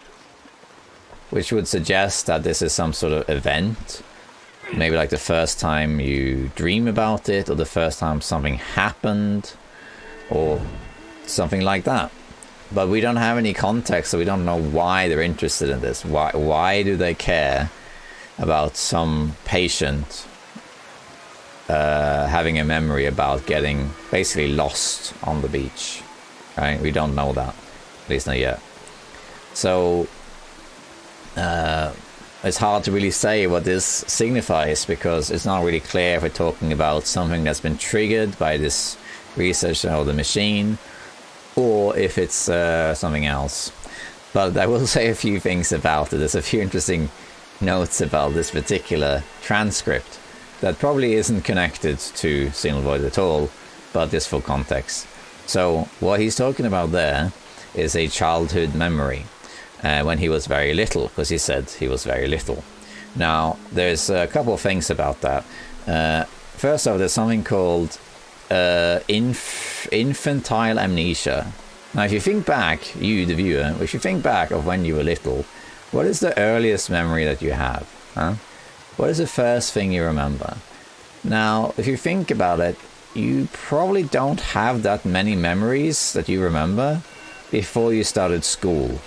which would suggest that this is some sort of event. Maybe like the first time you dream about it, or the first time something happened, or something like that. But we don't have any context, so we don't know why they're interested in this. Why do they care about some patient having a memory about getting basically lost on the beach? Right? We don't know that, at least not yet. So it's hard to really say what this signifies, because it's not really clear if we're talking about something that's been triggered by this researcher or the machine, or if it's something else. But I will say a few things about it. There's a few interesting notes about this particular transcript that probably isn't connected to Signal Void at all, but just for context. So what he's talking about there is a childhood memory when he was very little, because he said he was very little. Now, there's a couple of things about that. First off, there's something called infantile amnesia. Now, if you think back, you, the viewer, if you think back of when you were little, what is the earliest memory that you have? Huh? What is the first thing you remember? Now, if you think about it, you probably don't have that many memories that you remember before you started school.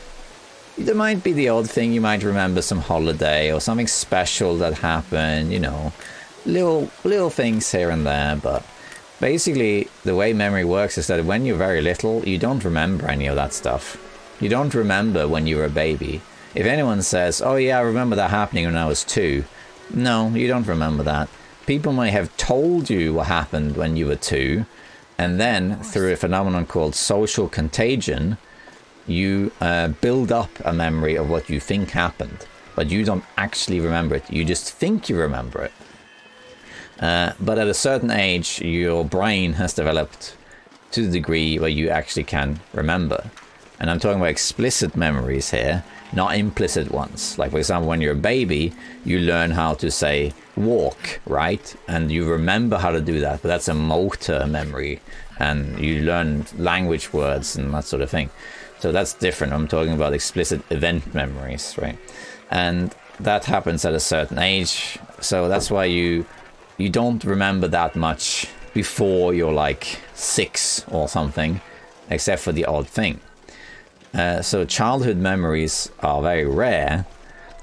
There might be the odd thing, you might remember some holiday or something special that happened, you know, little things here and there, but basically, the way memory works is that when you're very little, you don't remember any of that stuff. You don't remember when you were a baby. If anyone says, oh yeah, I remember that happening when I was 2. No, you don't remember that. People may have told you what happened when you were 2, and then through a phenomenon called social contagion, you build up a memory of what you think happened, but you don't actually remember it. You just think you remember it. But at a certain age, your brain has developed to the degree where you actually can remember. And I'm talking about explicit memories here, not implicit ones. Like, for example, when you're a baby, you learn how to, say, walk, right? And you remember how to do that, but that's a motor memory. And you learn language words and that sort of thing. So that's different. I'm talking about explicit event memories, right? And that happens at a certain age. So that's why you don't remember that much before you're like 6 or something, except for the odd thing. So childhood memories are very rare.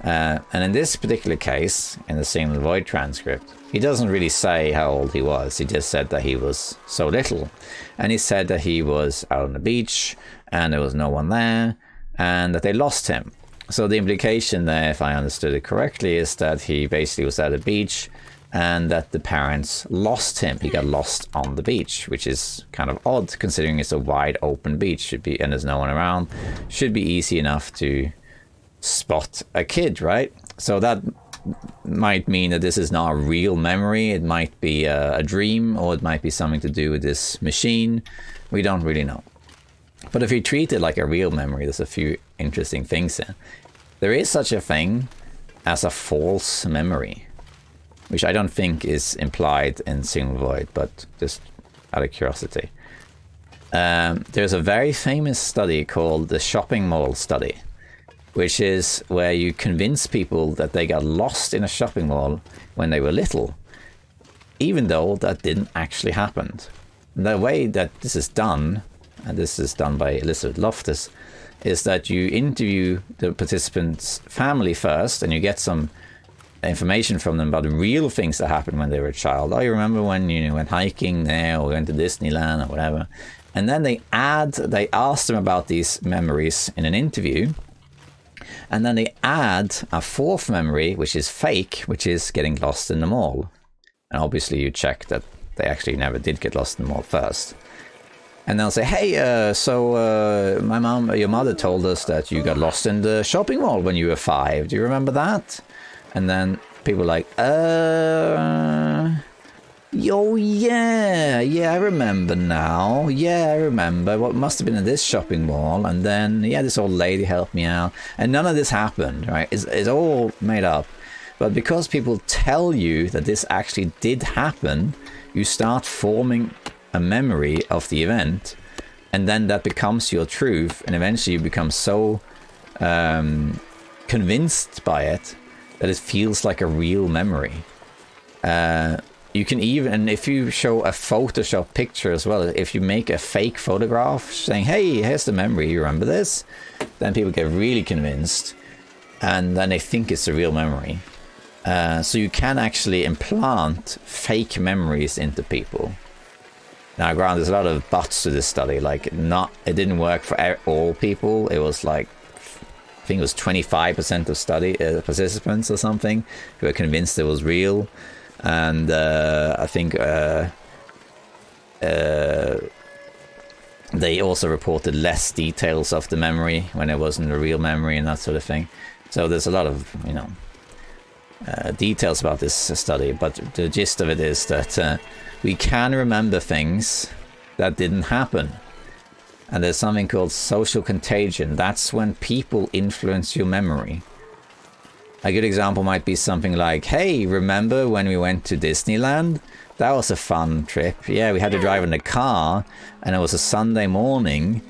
And in this particular case, in the Signal Void transcript, he doesn't really say how old he was. He just said that he was so little. And he said that he was out on the beach and there was no one there and that they lost him. So the implication there, if I understood it correctly, is that he basically was at a beach and that the parents lost him. He got lost on the beach, which is kind of odd considering it's a wide open beach, should be, and there's no one around. Should be easy enough to spot a kid, right? So that might mean that this is not a real memory. It might be a dream, or it might be something to do with this machine. We don't really know. But if you treat it like a real memory, there's a few interesting things here. There is such a thing as a false memory, which I don't think is implied in Signal Void, but just out of curiosity. There's a very famous study called the shopping mall study, which is where you convince people that they got lost in a shopping mall when they were little, even though that didn't actually happen. The way that this is done, and this is done by Elizabeth Loftus, is that you interview the participants' family first, and you get some information from them about the real things that happened when they were a child. Oh, you remember when you went hiking there, or went to Disneyland or whatever. And then they ask them about these memories in an interview, And then they add a fourth memory, which is fake, which is getting lost in the mall. And obviously you check that they actually never did get lost in the mall first. And they'll say, hey, your mother told us that you got lost in the shopping mall when you were 5. Do you remember that? And then people are like, oh yeah, I remember now. Yeah, I remember what must have been in this shopping mall. And then, yeah, this old lady helped me out. And none of this happened, right? It's all made up. But because people tell you that this actually did happen, you start forming a memory of the event, and then that becomes your truth, and eventually you become so convinced by it that it feels like a real memory. You can even, if you show a Photoshop picture as well, if you make a fake photograph saying, hey, here's the memory, you remember this? Then people get really convinced, and then they think it's a real memory. So you can actually implant fake memories into people. Now, granted, there's a lot of buts to this study. Like, it didn't work for all people. It was like, I think it was 25% of study participants or something who were convinced it was real. And I think they also reported less details of the memory when it wasn't a real memory and that sort of thing. So there's a lot of, you know, details about this study, but the gist of it is that we can remember things that didn't happen. And there's something called social contagion. That's when people influence your memory. A good example might be something like, hey, remember when we went to Disneyland? That was a fun trip. Yeah, we had to drive in a car, and it was a Sunday morning,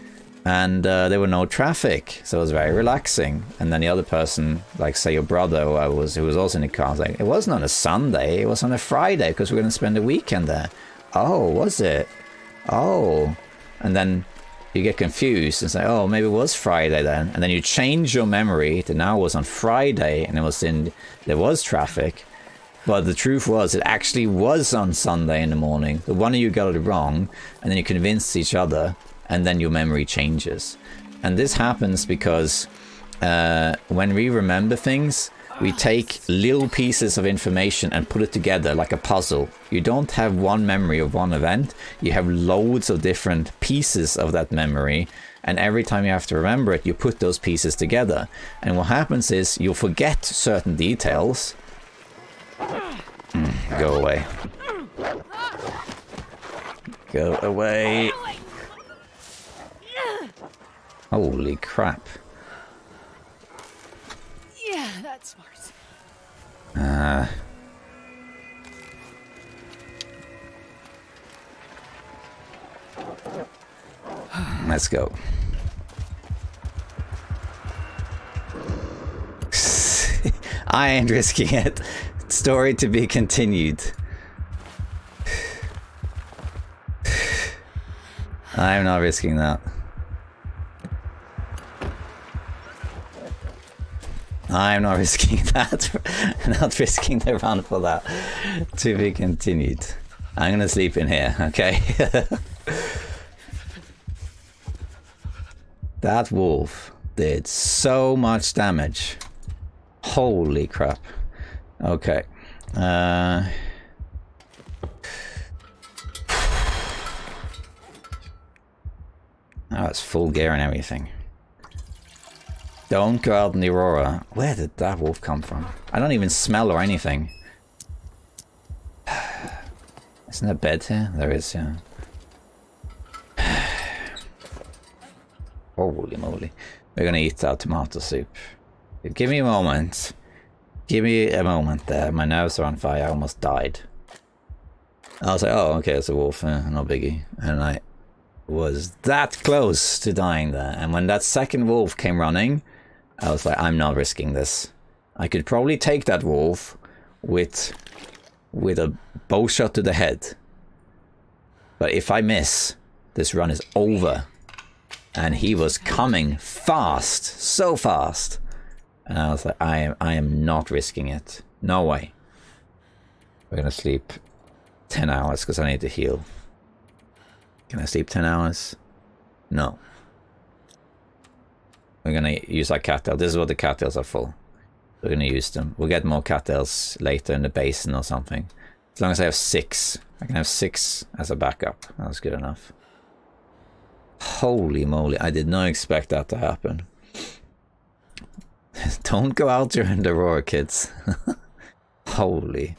and there were no traffic, so it was very relaxing. And then the other person, like say your brother who was also in the car, was like, it wasn't on a Sunday, it was on a Friday because we're going to spend a weekend there. Oh, was it? Oh. And then you get confused and say, oh, maybe it was Friday then. And then you change your memory to now it was on Friday and it was there was traffic. But the truth was, it actually was on Sunday in the morning. The one of you got it wrong, and then you convinced each other, and then your memory changes. And this happens because when we remember things, we take little pieces of information and put it together like a puzzle. You don't have one memory of one event. You have loads of different pieces of that memory. And every time you have to remember it, you put those pieces together. And what happens is you'll forget certain details. Go away. Go away. Holy crap. Yeah, that's smart. Let's go. I ain't risking it. Story to be continued. I'm not risking that. I'm not risking that. Not risking the run for that. To be continued. I'm gonna sleep in here, okay? That wolf did so much damage. Holy crap. Okay. Oh, it's full gear and everything. Don't go out in the Aurora. Where did that wolf come from? I don't even smell or anything. Isn't there a bed here? There is, yeah. Holy moly. We're gonna eat our tomato soup. Give me a moment. Give me a moment there. My nerves are on fire. I almost died. I was like, oh, okay, it's a wolf. No biggie. And I was that close to dying there. And when that second wolf came running, I was like, I'm not risking this. I could probably take that wolf with a bow shot to the head. But if I miss, this run is over. And he was coming fast, so fast. And I was like, I am not risking it. No way. We're gonna sleep 10 hours because I need to heal. Can I sleep 10 hours? No. We're gonna use our cattail. This is what the cattails are for. We're gonna use them. We'll get more cattails later in the basin or something. As long as I have 6. I can have 6 as a backup. That's good enough. Holy moly, I did not expect that to happen. Don't go out during the roar, kids. Holy.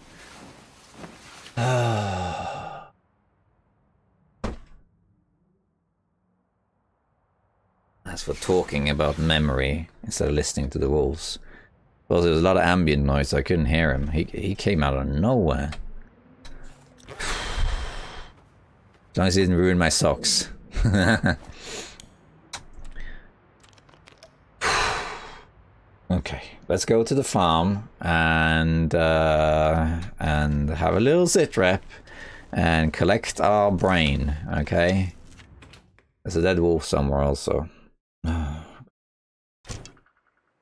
As for talking about memory instead of listening to the wolves. Well, there was a lot of ambient noise, so I couldn't hear him. He came out of nowhere. As long as he didn't ruin my socks. Okay, let's go to the farm and have a little sit rep and collect our brain. Okay, there's a dead wolf somewhere also.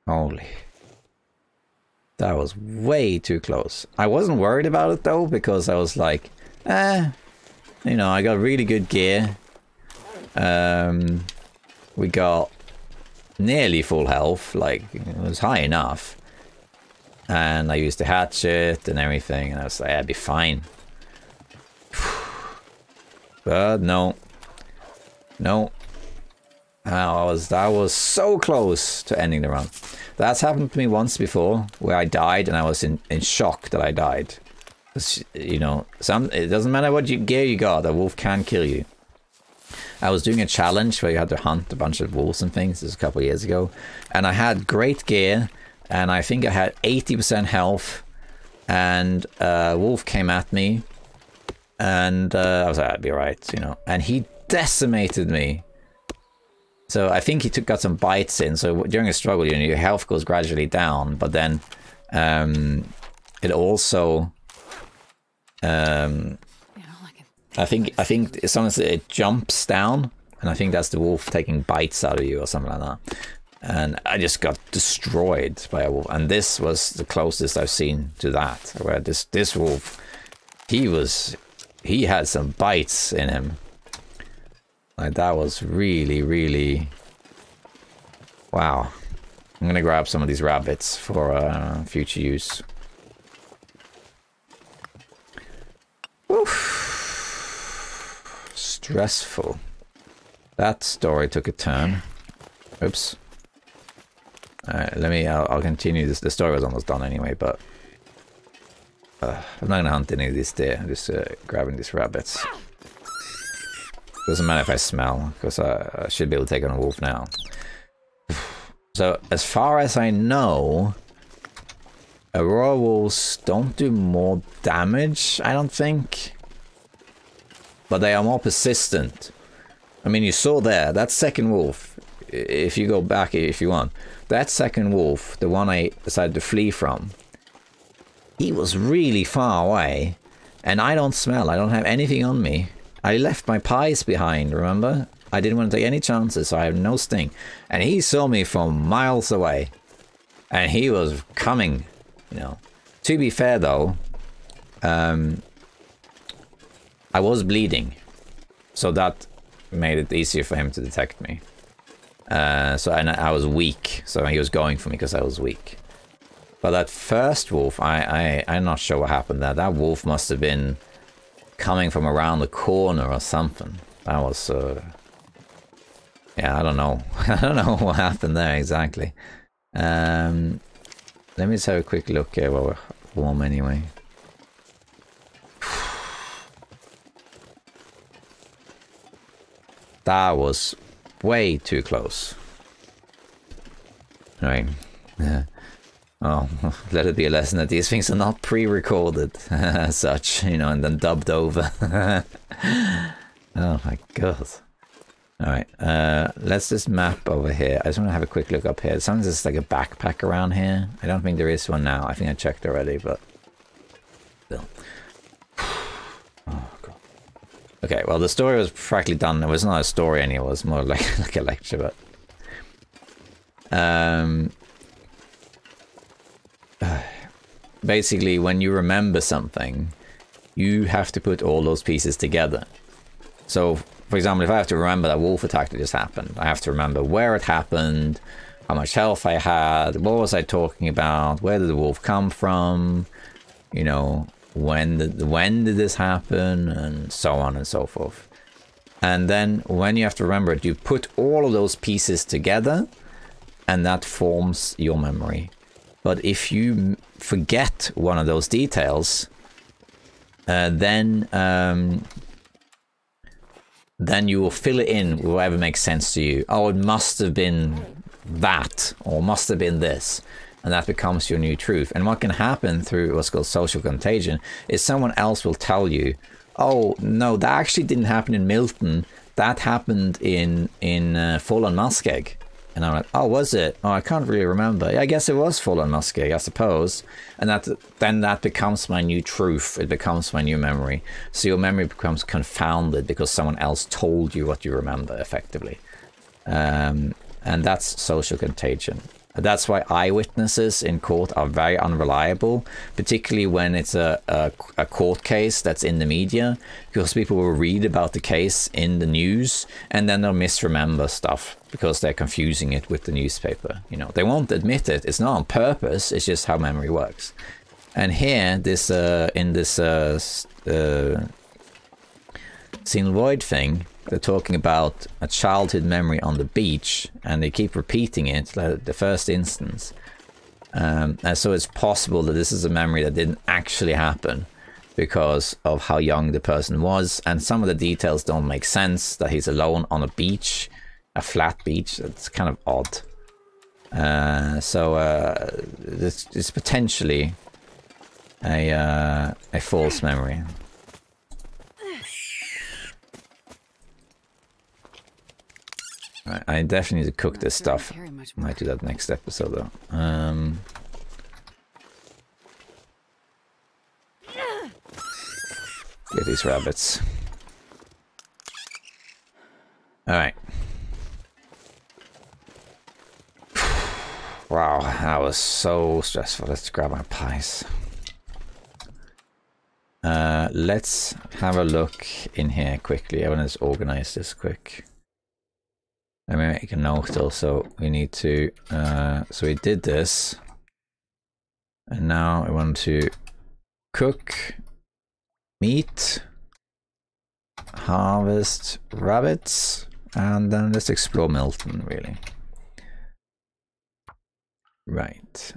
Holy, that was way too close. I wasn't worried about it though, because I was like, you know, I got really good gear. We got nearly full health, like it was high enough, and I used the hatchet and everything, and I was like, I'd be fine. But no, that was so close to ending the run. That's happened to me once before, where I died and I was in shock that I died. You know, it doesn't matter what gear you got, a wolf can kill you. I was doing a challenge where you had to hunt a bunch of wolves and things. This was a couple of years ago, and I had great gear, and I think I had 80% health, and a wolf came at me, and I was like, I'd be right, you know, and he decimated me. So I think he got some bites in. So during a struggle, you know, your health goes gradually down, but then it also I think sometimes it jumps down, and I think that's the wolf taking bites out of you or something like that. And I just got destroyed by a wolf, and this was the closest I've seen to that, where this wolf, he had some bites in him. Like, that was really, really, wow. I'm gonna grab some of these rabbits for future use. Oof. Stressful. That story took a turn. Oops. Let me. I'll continue this. The story was almost done anyway, but I'm not gonna hunt any of these deer. I'm just grabbing these rabbits. Doesn't matter if I smell, because I should be able to take on a wolf now. So as far as I know, Aurora wolves don't do more damage, I don't think. But they are more persistent. I mean, you saw there, that second wolf, if you go back if you want, that second wolf, the one I decided to flee from, he was really far away, and I don't smell, I don't have anything on me. I left my pies behind, remember? I didn't want to take any chances, so I have no sting. And he saw me from miles away, and he was coming, you know. To be fair though, I was bleeding, so that made it easier for him to detect me. And I was weak, so he was going for me because I was weak. But that first wolf, I'm not sure what happened there. That wolf must have been coming from around the corner or something. That was, yeah, I don't know. I don't know what happened there exactly. Let me just have a quick look here while we're warm anyway. That was way too close. Right. Yeah. Oh, let it be a lesson that these things are not pre-recorded as such, you know, and then dubbed over. Oh my god. Alright, let's just map over here. I just want to have a quick look up here. Sometimes there's like a backpack around here. I don't think there is one now. I think I checked already, but still. Okay, well, the story was practically done. It was not a story anymore. It was more like a lecture, but... basically, when you remember something, you have to put all those pieces together. So, for example, if I have to remember that wolf attack that just happened, I have to remember where it happened, how much health I had, what was I talking about, where did the wolf come from, you know, when did this happen, and so on and so forth. And then when you have to remember it, you put all of those pieces together and that forms your memory. But if you forget one of those details, then you will fill it in with whatever makes sense to you. Oh, it must have been that, or must have been this. And that becomes your new truth. And what can happen through what's called social contagion is someone else will tell you, oh, no, that actually didn't happen in Milton. That happened in Fallen Muskeg. And I'm like, oh, was it? Oh, I can't really remember. Yeah, I guess it was Fallen Muskeg, I suppose. And then that becomes my new truth. It becomes my new memory. So your memory becomes confounded because someone else told you what you remember, effectively. And that's social contagion. That's why eyewitnesses in court are very unreliable, particularly when it's a court case that's in the media, because people will read about the case in the news and then they'll misremember stuff because they're confusing it with the newspaper. You know, they won't admit it. It's not on purpose. It's just how memory works. And here, this in this Signal Void thing, they're talking about a childhood memory on the beach, and they keep repeating it, like the first instance. And so it's possible that this is a memory that didn't actually happen because of how young the person was. And some of the details don't make sense, that he's alone on a beach, a flat beach. That's kind of odd. It's potentially a false memory. I definitely need to cook this stuff. Might do that next episode though. Get these rabbits. Alright. Wow, that was so stressful. Let's grab my pies. Let's have a look in here quickly. I want to just organize this quick. Let me make a note also. We need to, so we did this. And now I want to cook meat, harvest rabbits, and then let's explore Milton, really. Right.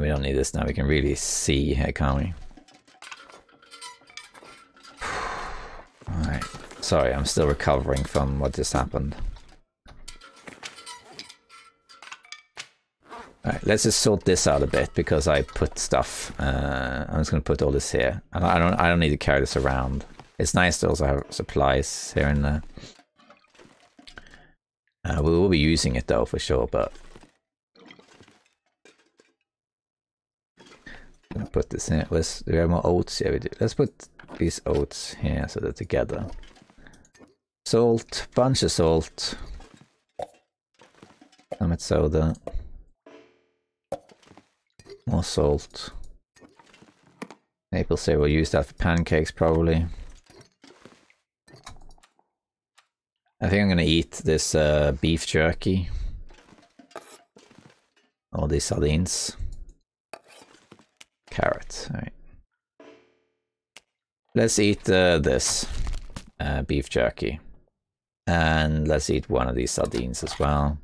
We don't need this now. We can really see here, can't we? Alright. Sorry, I'm still recovering from what just happened. Alright, let's just sort this out a bit because I put stuff. I'm just gonna put all this here. I don't need to carry this around. It's nice to also have supplies here and there. We will be using it though for sure, but I'm gonna put this in. Do we have more oats? Yeah, we do. Let's put these oats here so they're together. Salt, bunch of salt, some soda, more salt, maple syrup. We'll use that for pancakes probably. I think I'm gonna eat this beef jerky, all these sardines, carrots. All right. Let's eat this beef jerky, and let's eat one of these sardines as well,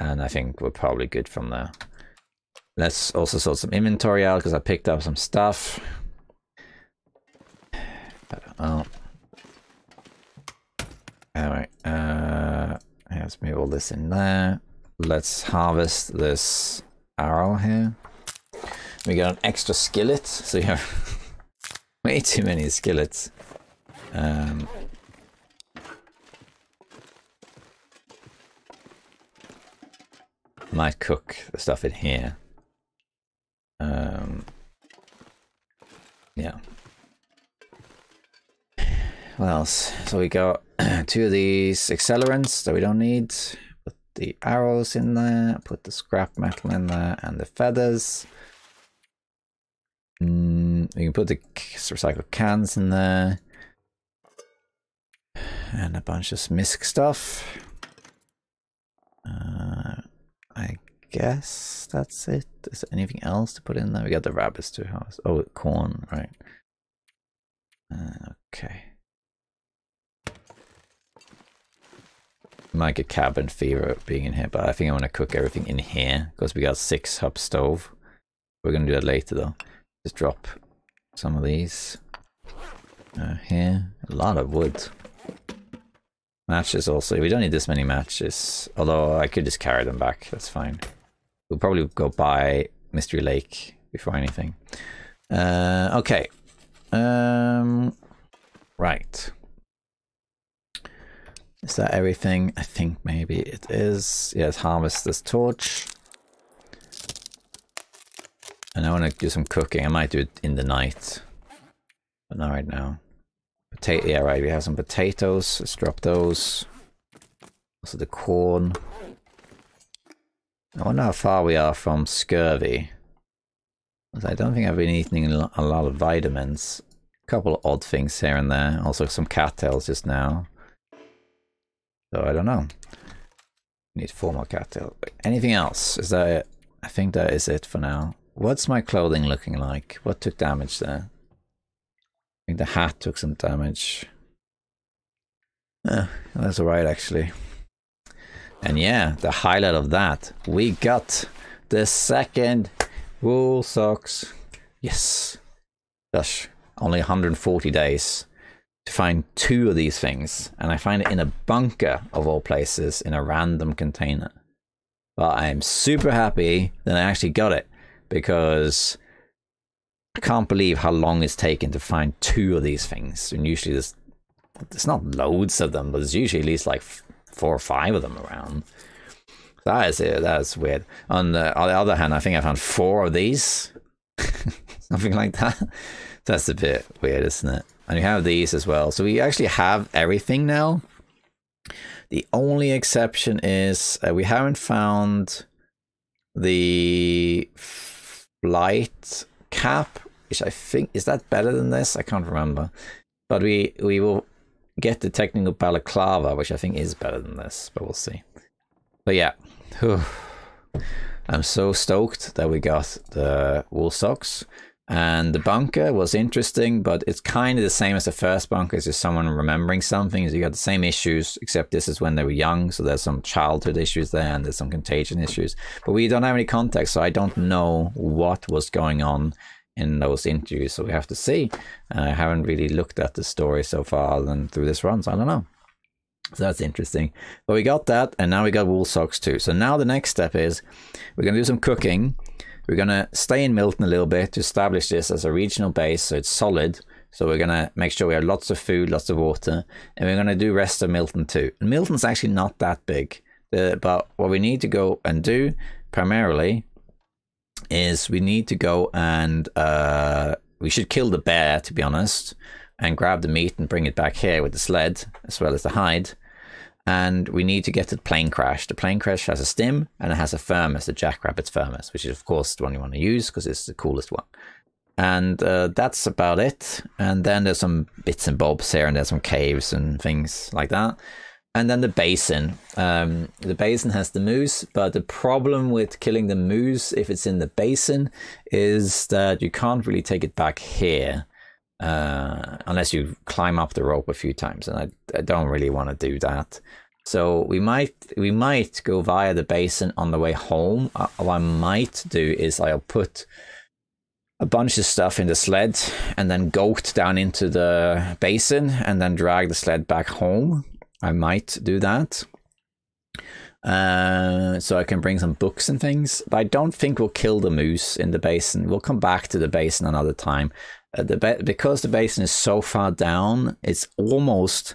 and I think we're probably good from there. Let's also sort some inventory out because I picked up some stuff. I don't know. All right, let's move all this in there. Let's harvest this arrow here. We got an extra skillet, so yeah. Way too many skillets. Might cook the stuff in here. Yeah. What else? So we got two of these accelerants that we don't need. Put the arrows in there. Put the scrap metal in there and the feathers. We can put the recycled cans in there. and a bunch of Smisk stuff. I guess that's it. Is there anything else to put in there? We got the rabbits to house. Oh, corn, right. Okay. Might get cabin fever being in here, but I think I want to cook everything in here because we got 6-hub stove. We're going to do that later though. Just drop some of these here. A lot of wood. Matches also. We don't need this many matches, although I could just carry them back. That's fine. We'll probably go by Mystery Lake before anything. Okay. Right. Is that everything? I think maybe it is. Yes, harvest this torch. And I want to do some cooking. I might do it in the night, but not right now. Potato, yeah, right. We have some potatoes. Let's drop those. Also the corn. I wonder how far we are from scurvy. I don't think I've been eating a lot of vitamins. A couple of odd things here and there. Also some cattails just now. So I don't know. Need 4 more cattails. Anything else? Is that it? I think that is it for now. What's my clothing looking like? What took damage there? I think the hat took some damage. That's alright actually. And yeah, the highlight of that. We got the 2nd wool socks. Yes. Gosh, only 140 days to find 2 of these things. And I find it in a bunker of all places in a random container. But I'm super happy that I actually got it, because I can't believe how long it's taken to find 2 of these things. And usually there's not loads of them, but there's usually at least like 4 or 5 of them around. That is it. That's weird. On the other hand, I think I found 4 of these. Something like that. That's a bit weird, isn't it? And you have these as well. So we actually have everything now. The only exception is we haven't found the flight cap, which I think, is that better than this? I can't remember. But we will get the technical balaclava, which I think is better than this, but we'll see. But yeah, I'm so stoked that we got the wool socks. And the bunker was interesting, but it's kind of the same as the first bunker. It's just someone remembering something. You got the same issues, except this is when they were young. So there's some childhood issues there, and there's some contagion issues. But we don't have any context, so I don't know what was going on in those interviews. So we have to see. I haven't really looked at the story so far other than through this run, so I don't know. So that's interesting. But we got that, and now we got wool socks too. So now the next step is we're going to do some cooking. We're going to stay in Milton a little bit to establish this as a regional base so it's solid. So we're going to make sure we have lots of food, lots of water. And we're going to do rest of Milton too. And Milton's actually not that big. But what we need to go and do primarily is we need to go and we should kill the bear, to be honest, and grab the meat and bring it back here with the sled as well as the hide. And we need to get to the plane crash. The plane crash has a stim and it has a thermos, the jackrabbit's thermos, which is of course the one you want to use because it's the coolest one. And that's about it. And then there's some bits and bobs here, and there's some caves and things like that. And then the basin. The basin has the moose, but the problem with killing the moose if it's in the basin is that you can't really take it back here. Unless you climb up the rope a few times, and I don't really want to do that. So we might go via the basin on the way home. What I might do is I'll put a bunch of stuff in the sled and then goat down into the basin and then drag the sled back home. I might do that. So I can bring some books and things, but I don't think we'll kill the moose in the basin. We'll come back to the basin another time. Because the basin is so far down, it's almost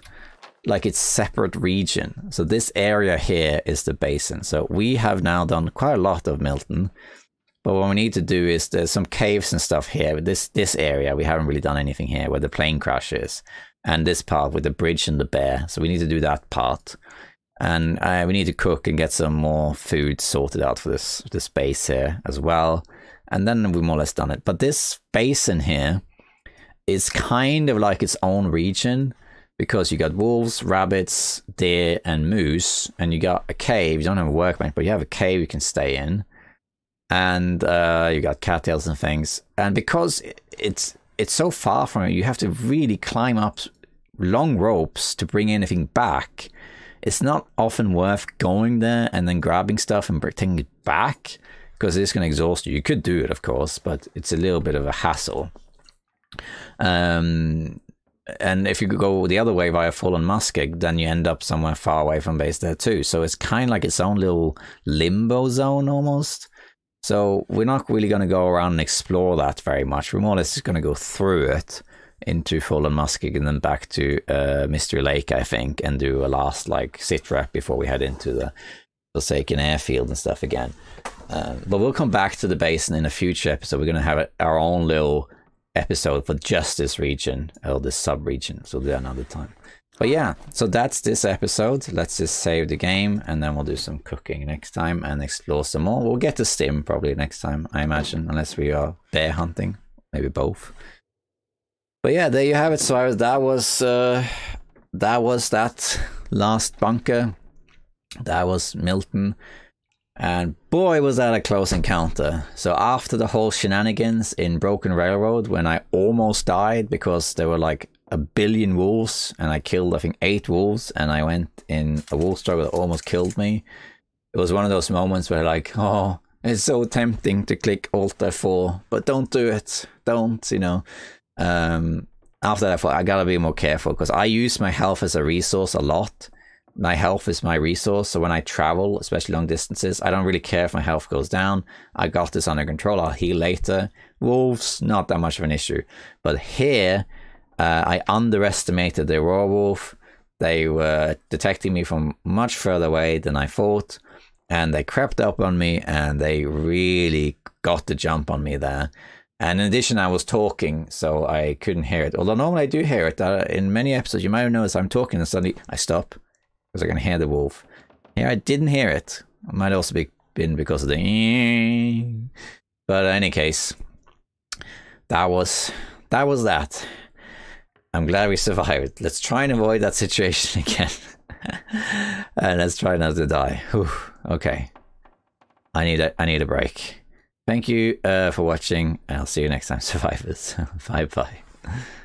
like it's separate region. So this area here is the basin. So we have now done quite a lot of Milton, but what we need to do is there's some caves and stuff here. This area, we haven't really done anything here where the plane crashes, and this part with the bridge and the bear. So we need to do that part, and we need to cook and get some more food sorted out for this base here as well. And then we've more or less done it. But this basin here is kind of like its own region. because you got wolves, rabbits, deer, and moose, and you got a cave. You don't have a workbench, but you have a cave you can stay in, and you got cattails and things. And because it's so far from it, you have to really climb up long ropes to bring anything back. It's not often worth going there and then grabbing stuff and taking it back, because it's going to exhaust you. You could do it, of course, but it's a little bit of a hassle. And if you go the other way via Fallen Muskeg, then you end up somewhere far away from base there too. So it's kind of like its own little limbo zone almost. So we're not really going to go around and explore that very much. We're more or less just going to go through it into Fallen Muskeg and then back to Mystery Lake, I think, and do a last like sit rep before we head into the Forsaken Airfield and stuff again. But we'll come back to the basin in a future episode. We're going to have our own little episode for just this region, or this sub-region, so we'll do that another time. But yeah, so that's this episode. Let's just save the game, and then we'll do some cooking next time and explore some more. We'll get to Stim probably next time, I imagine, unless we are bear hunting, maybe both. But yeah, there you have it. So that was that last bunker. That was Milton. And boy, was that a close encounter. So after the whole shenanigans in Broken Railroad, when I almost died because there were like a billion wolves, and I killed, I think, 8 wolves, and I went in a wolf struggle that almost killed me. It was one of those moments where like, oh, it's so tempting to click Alt F4, but don't do it. Don't, you know. After that, I gotta be more careful, because I use my health as a resource a lot. My health is my resource, so when I travel, especially long distances, I don't really care if my health goes down. I got this under control, I'll heal later. Wolves, not that much of an issue. But here, I underestimated the raw wolf. They were detecting me from much further away than I thought, and they crept up on me, and they really got the jump on me there. And in addition, I was talking, so I couldn't hear it. Although normally I do hear it. In many episodes, you might have noticed I'm talking, and suddenly I stop, because I can hear the wolf. Here, I didn't hear it. It might also be been because of the... But in any case, that was that. I'm glad we survived. Let's try and avoid that situation again. And let's try not to die. Whew. Okay. I need a break. Thank you for watching, and I'll see you next time, survivors. Bye-bye.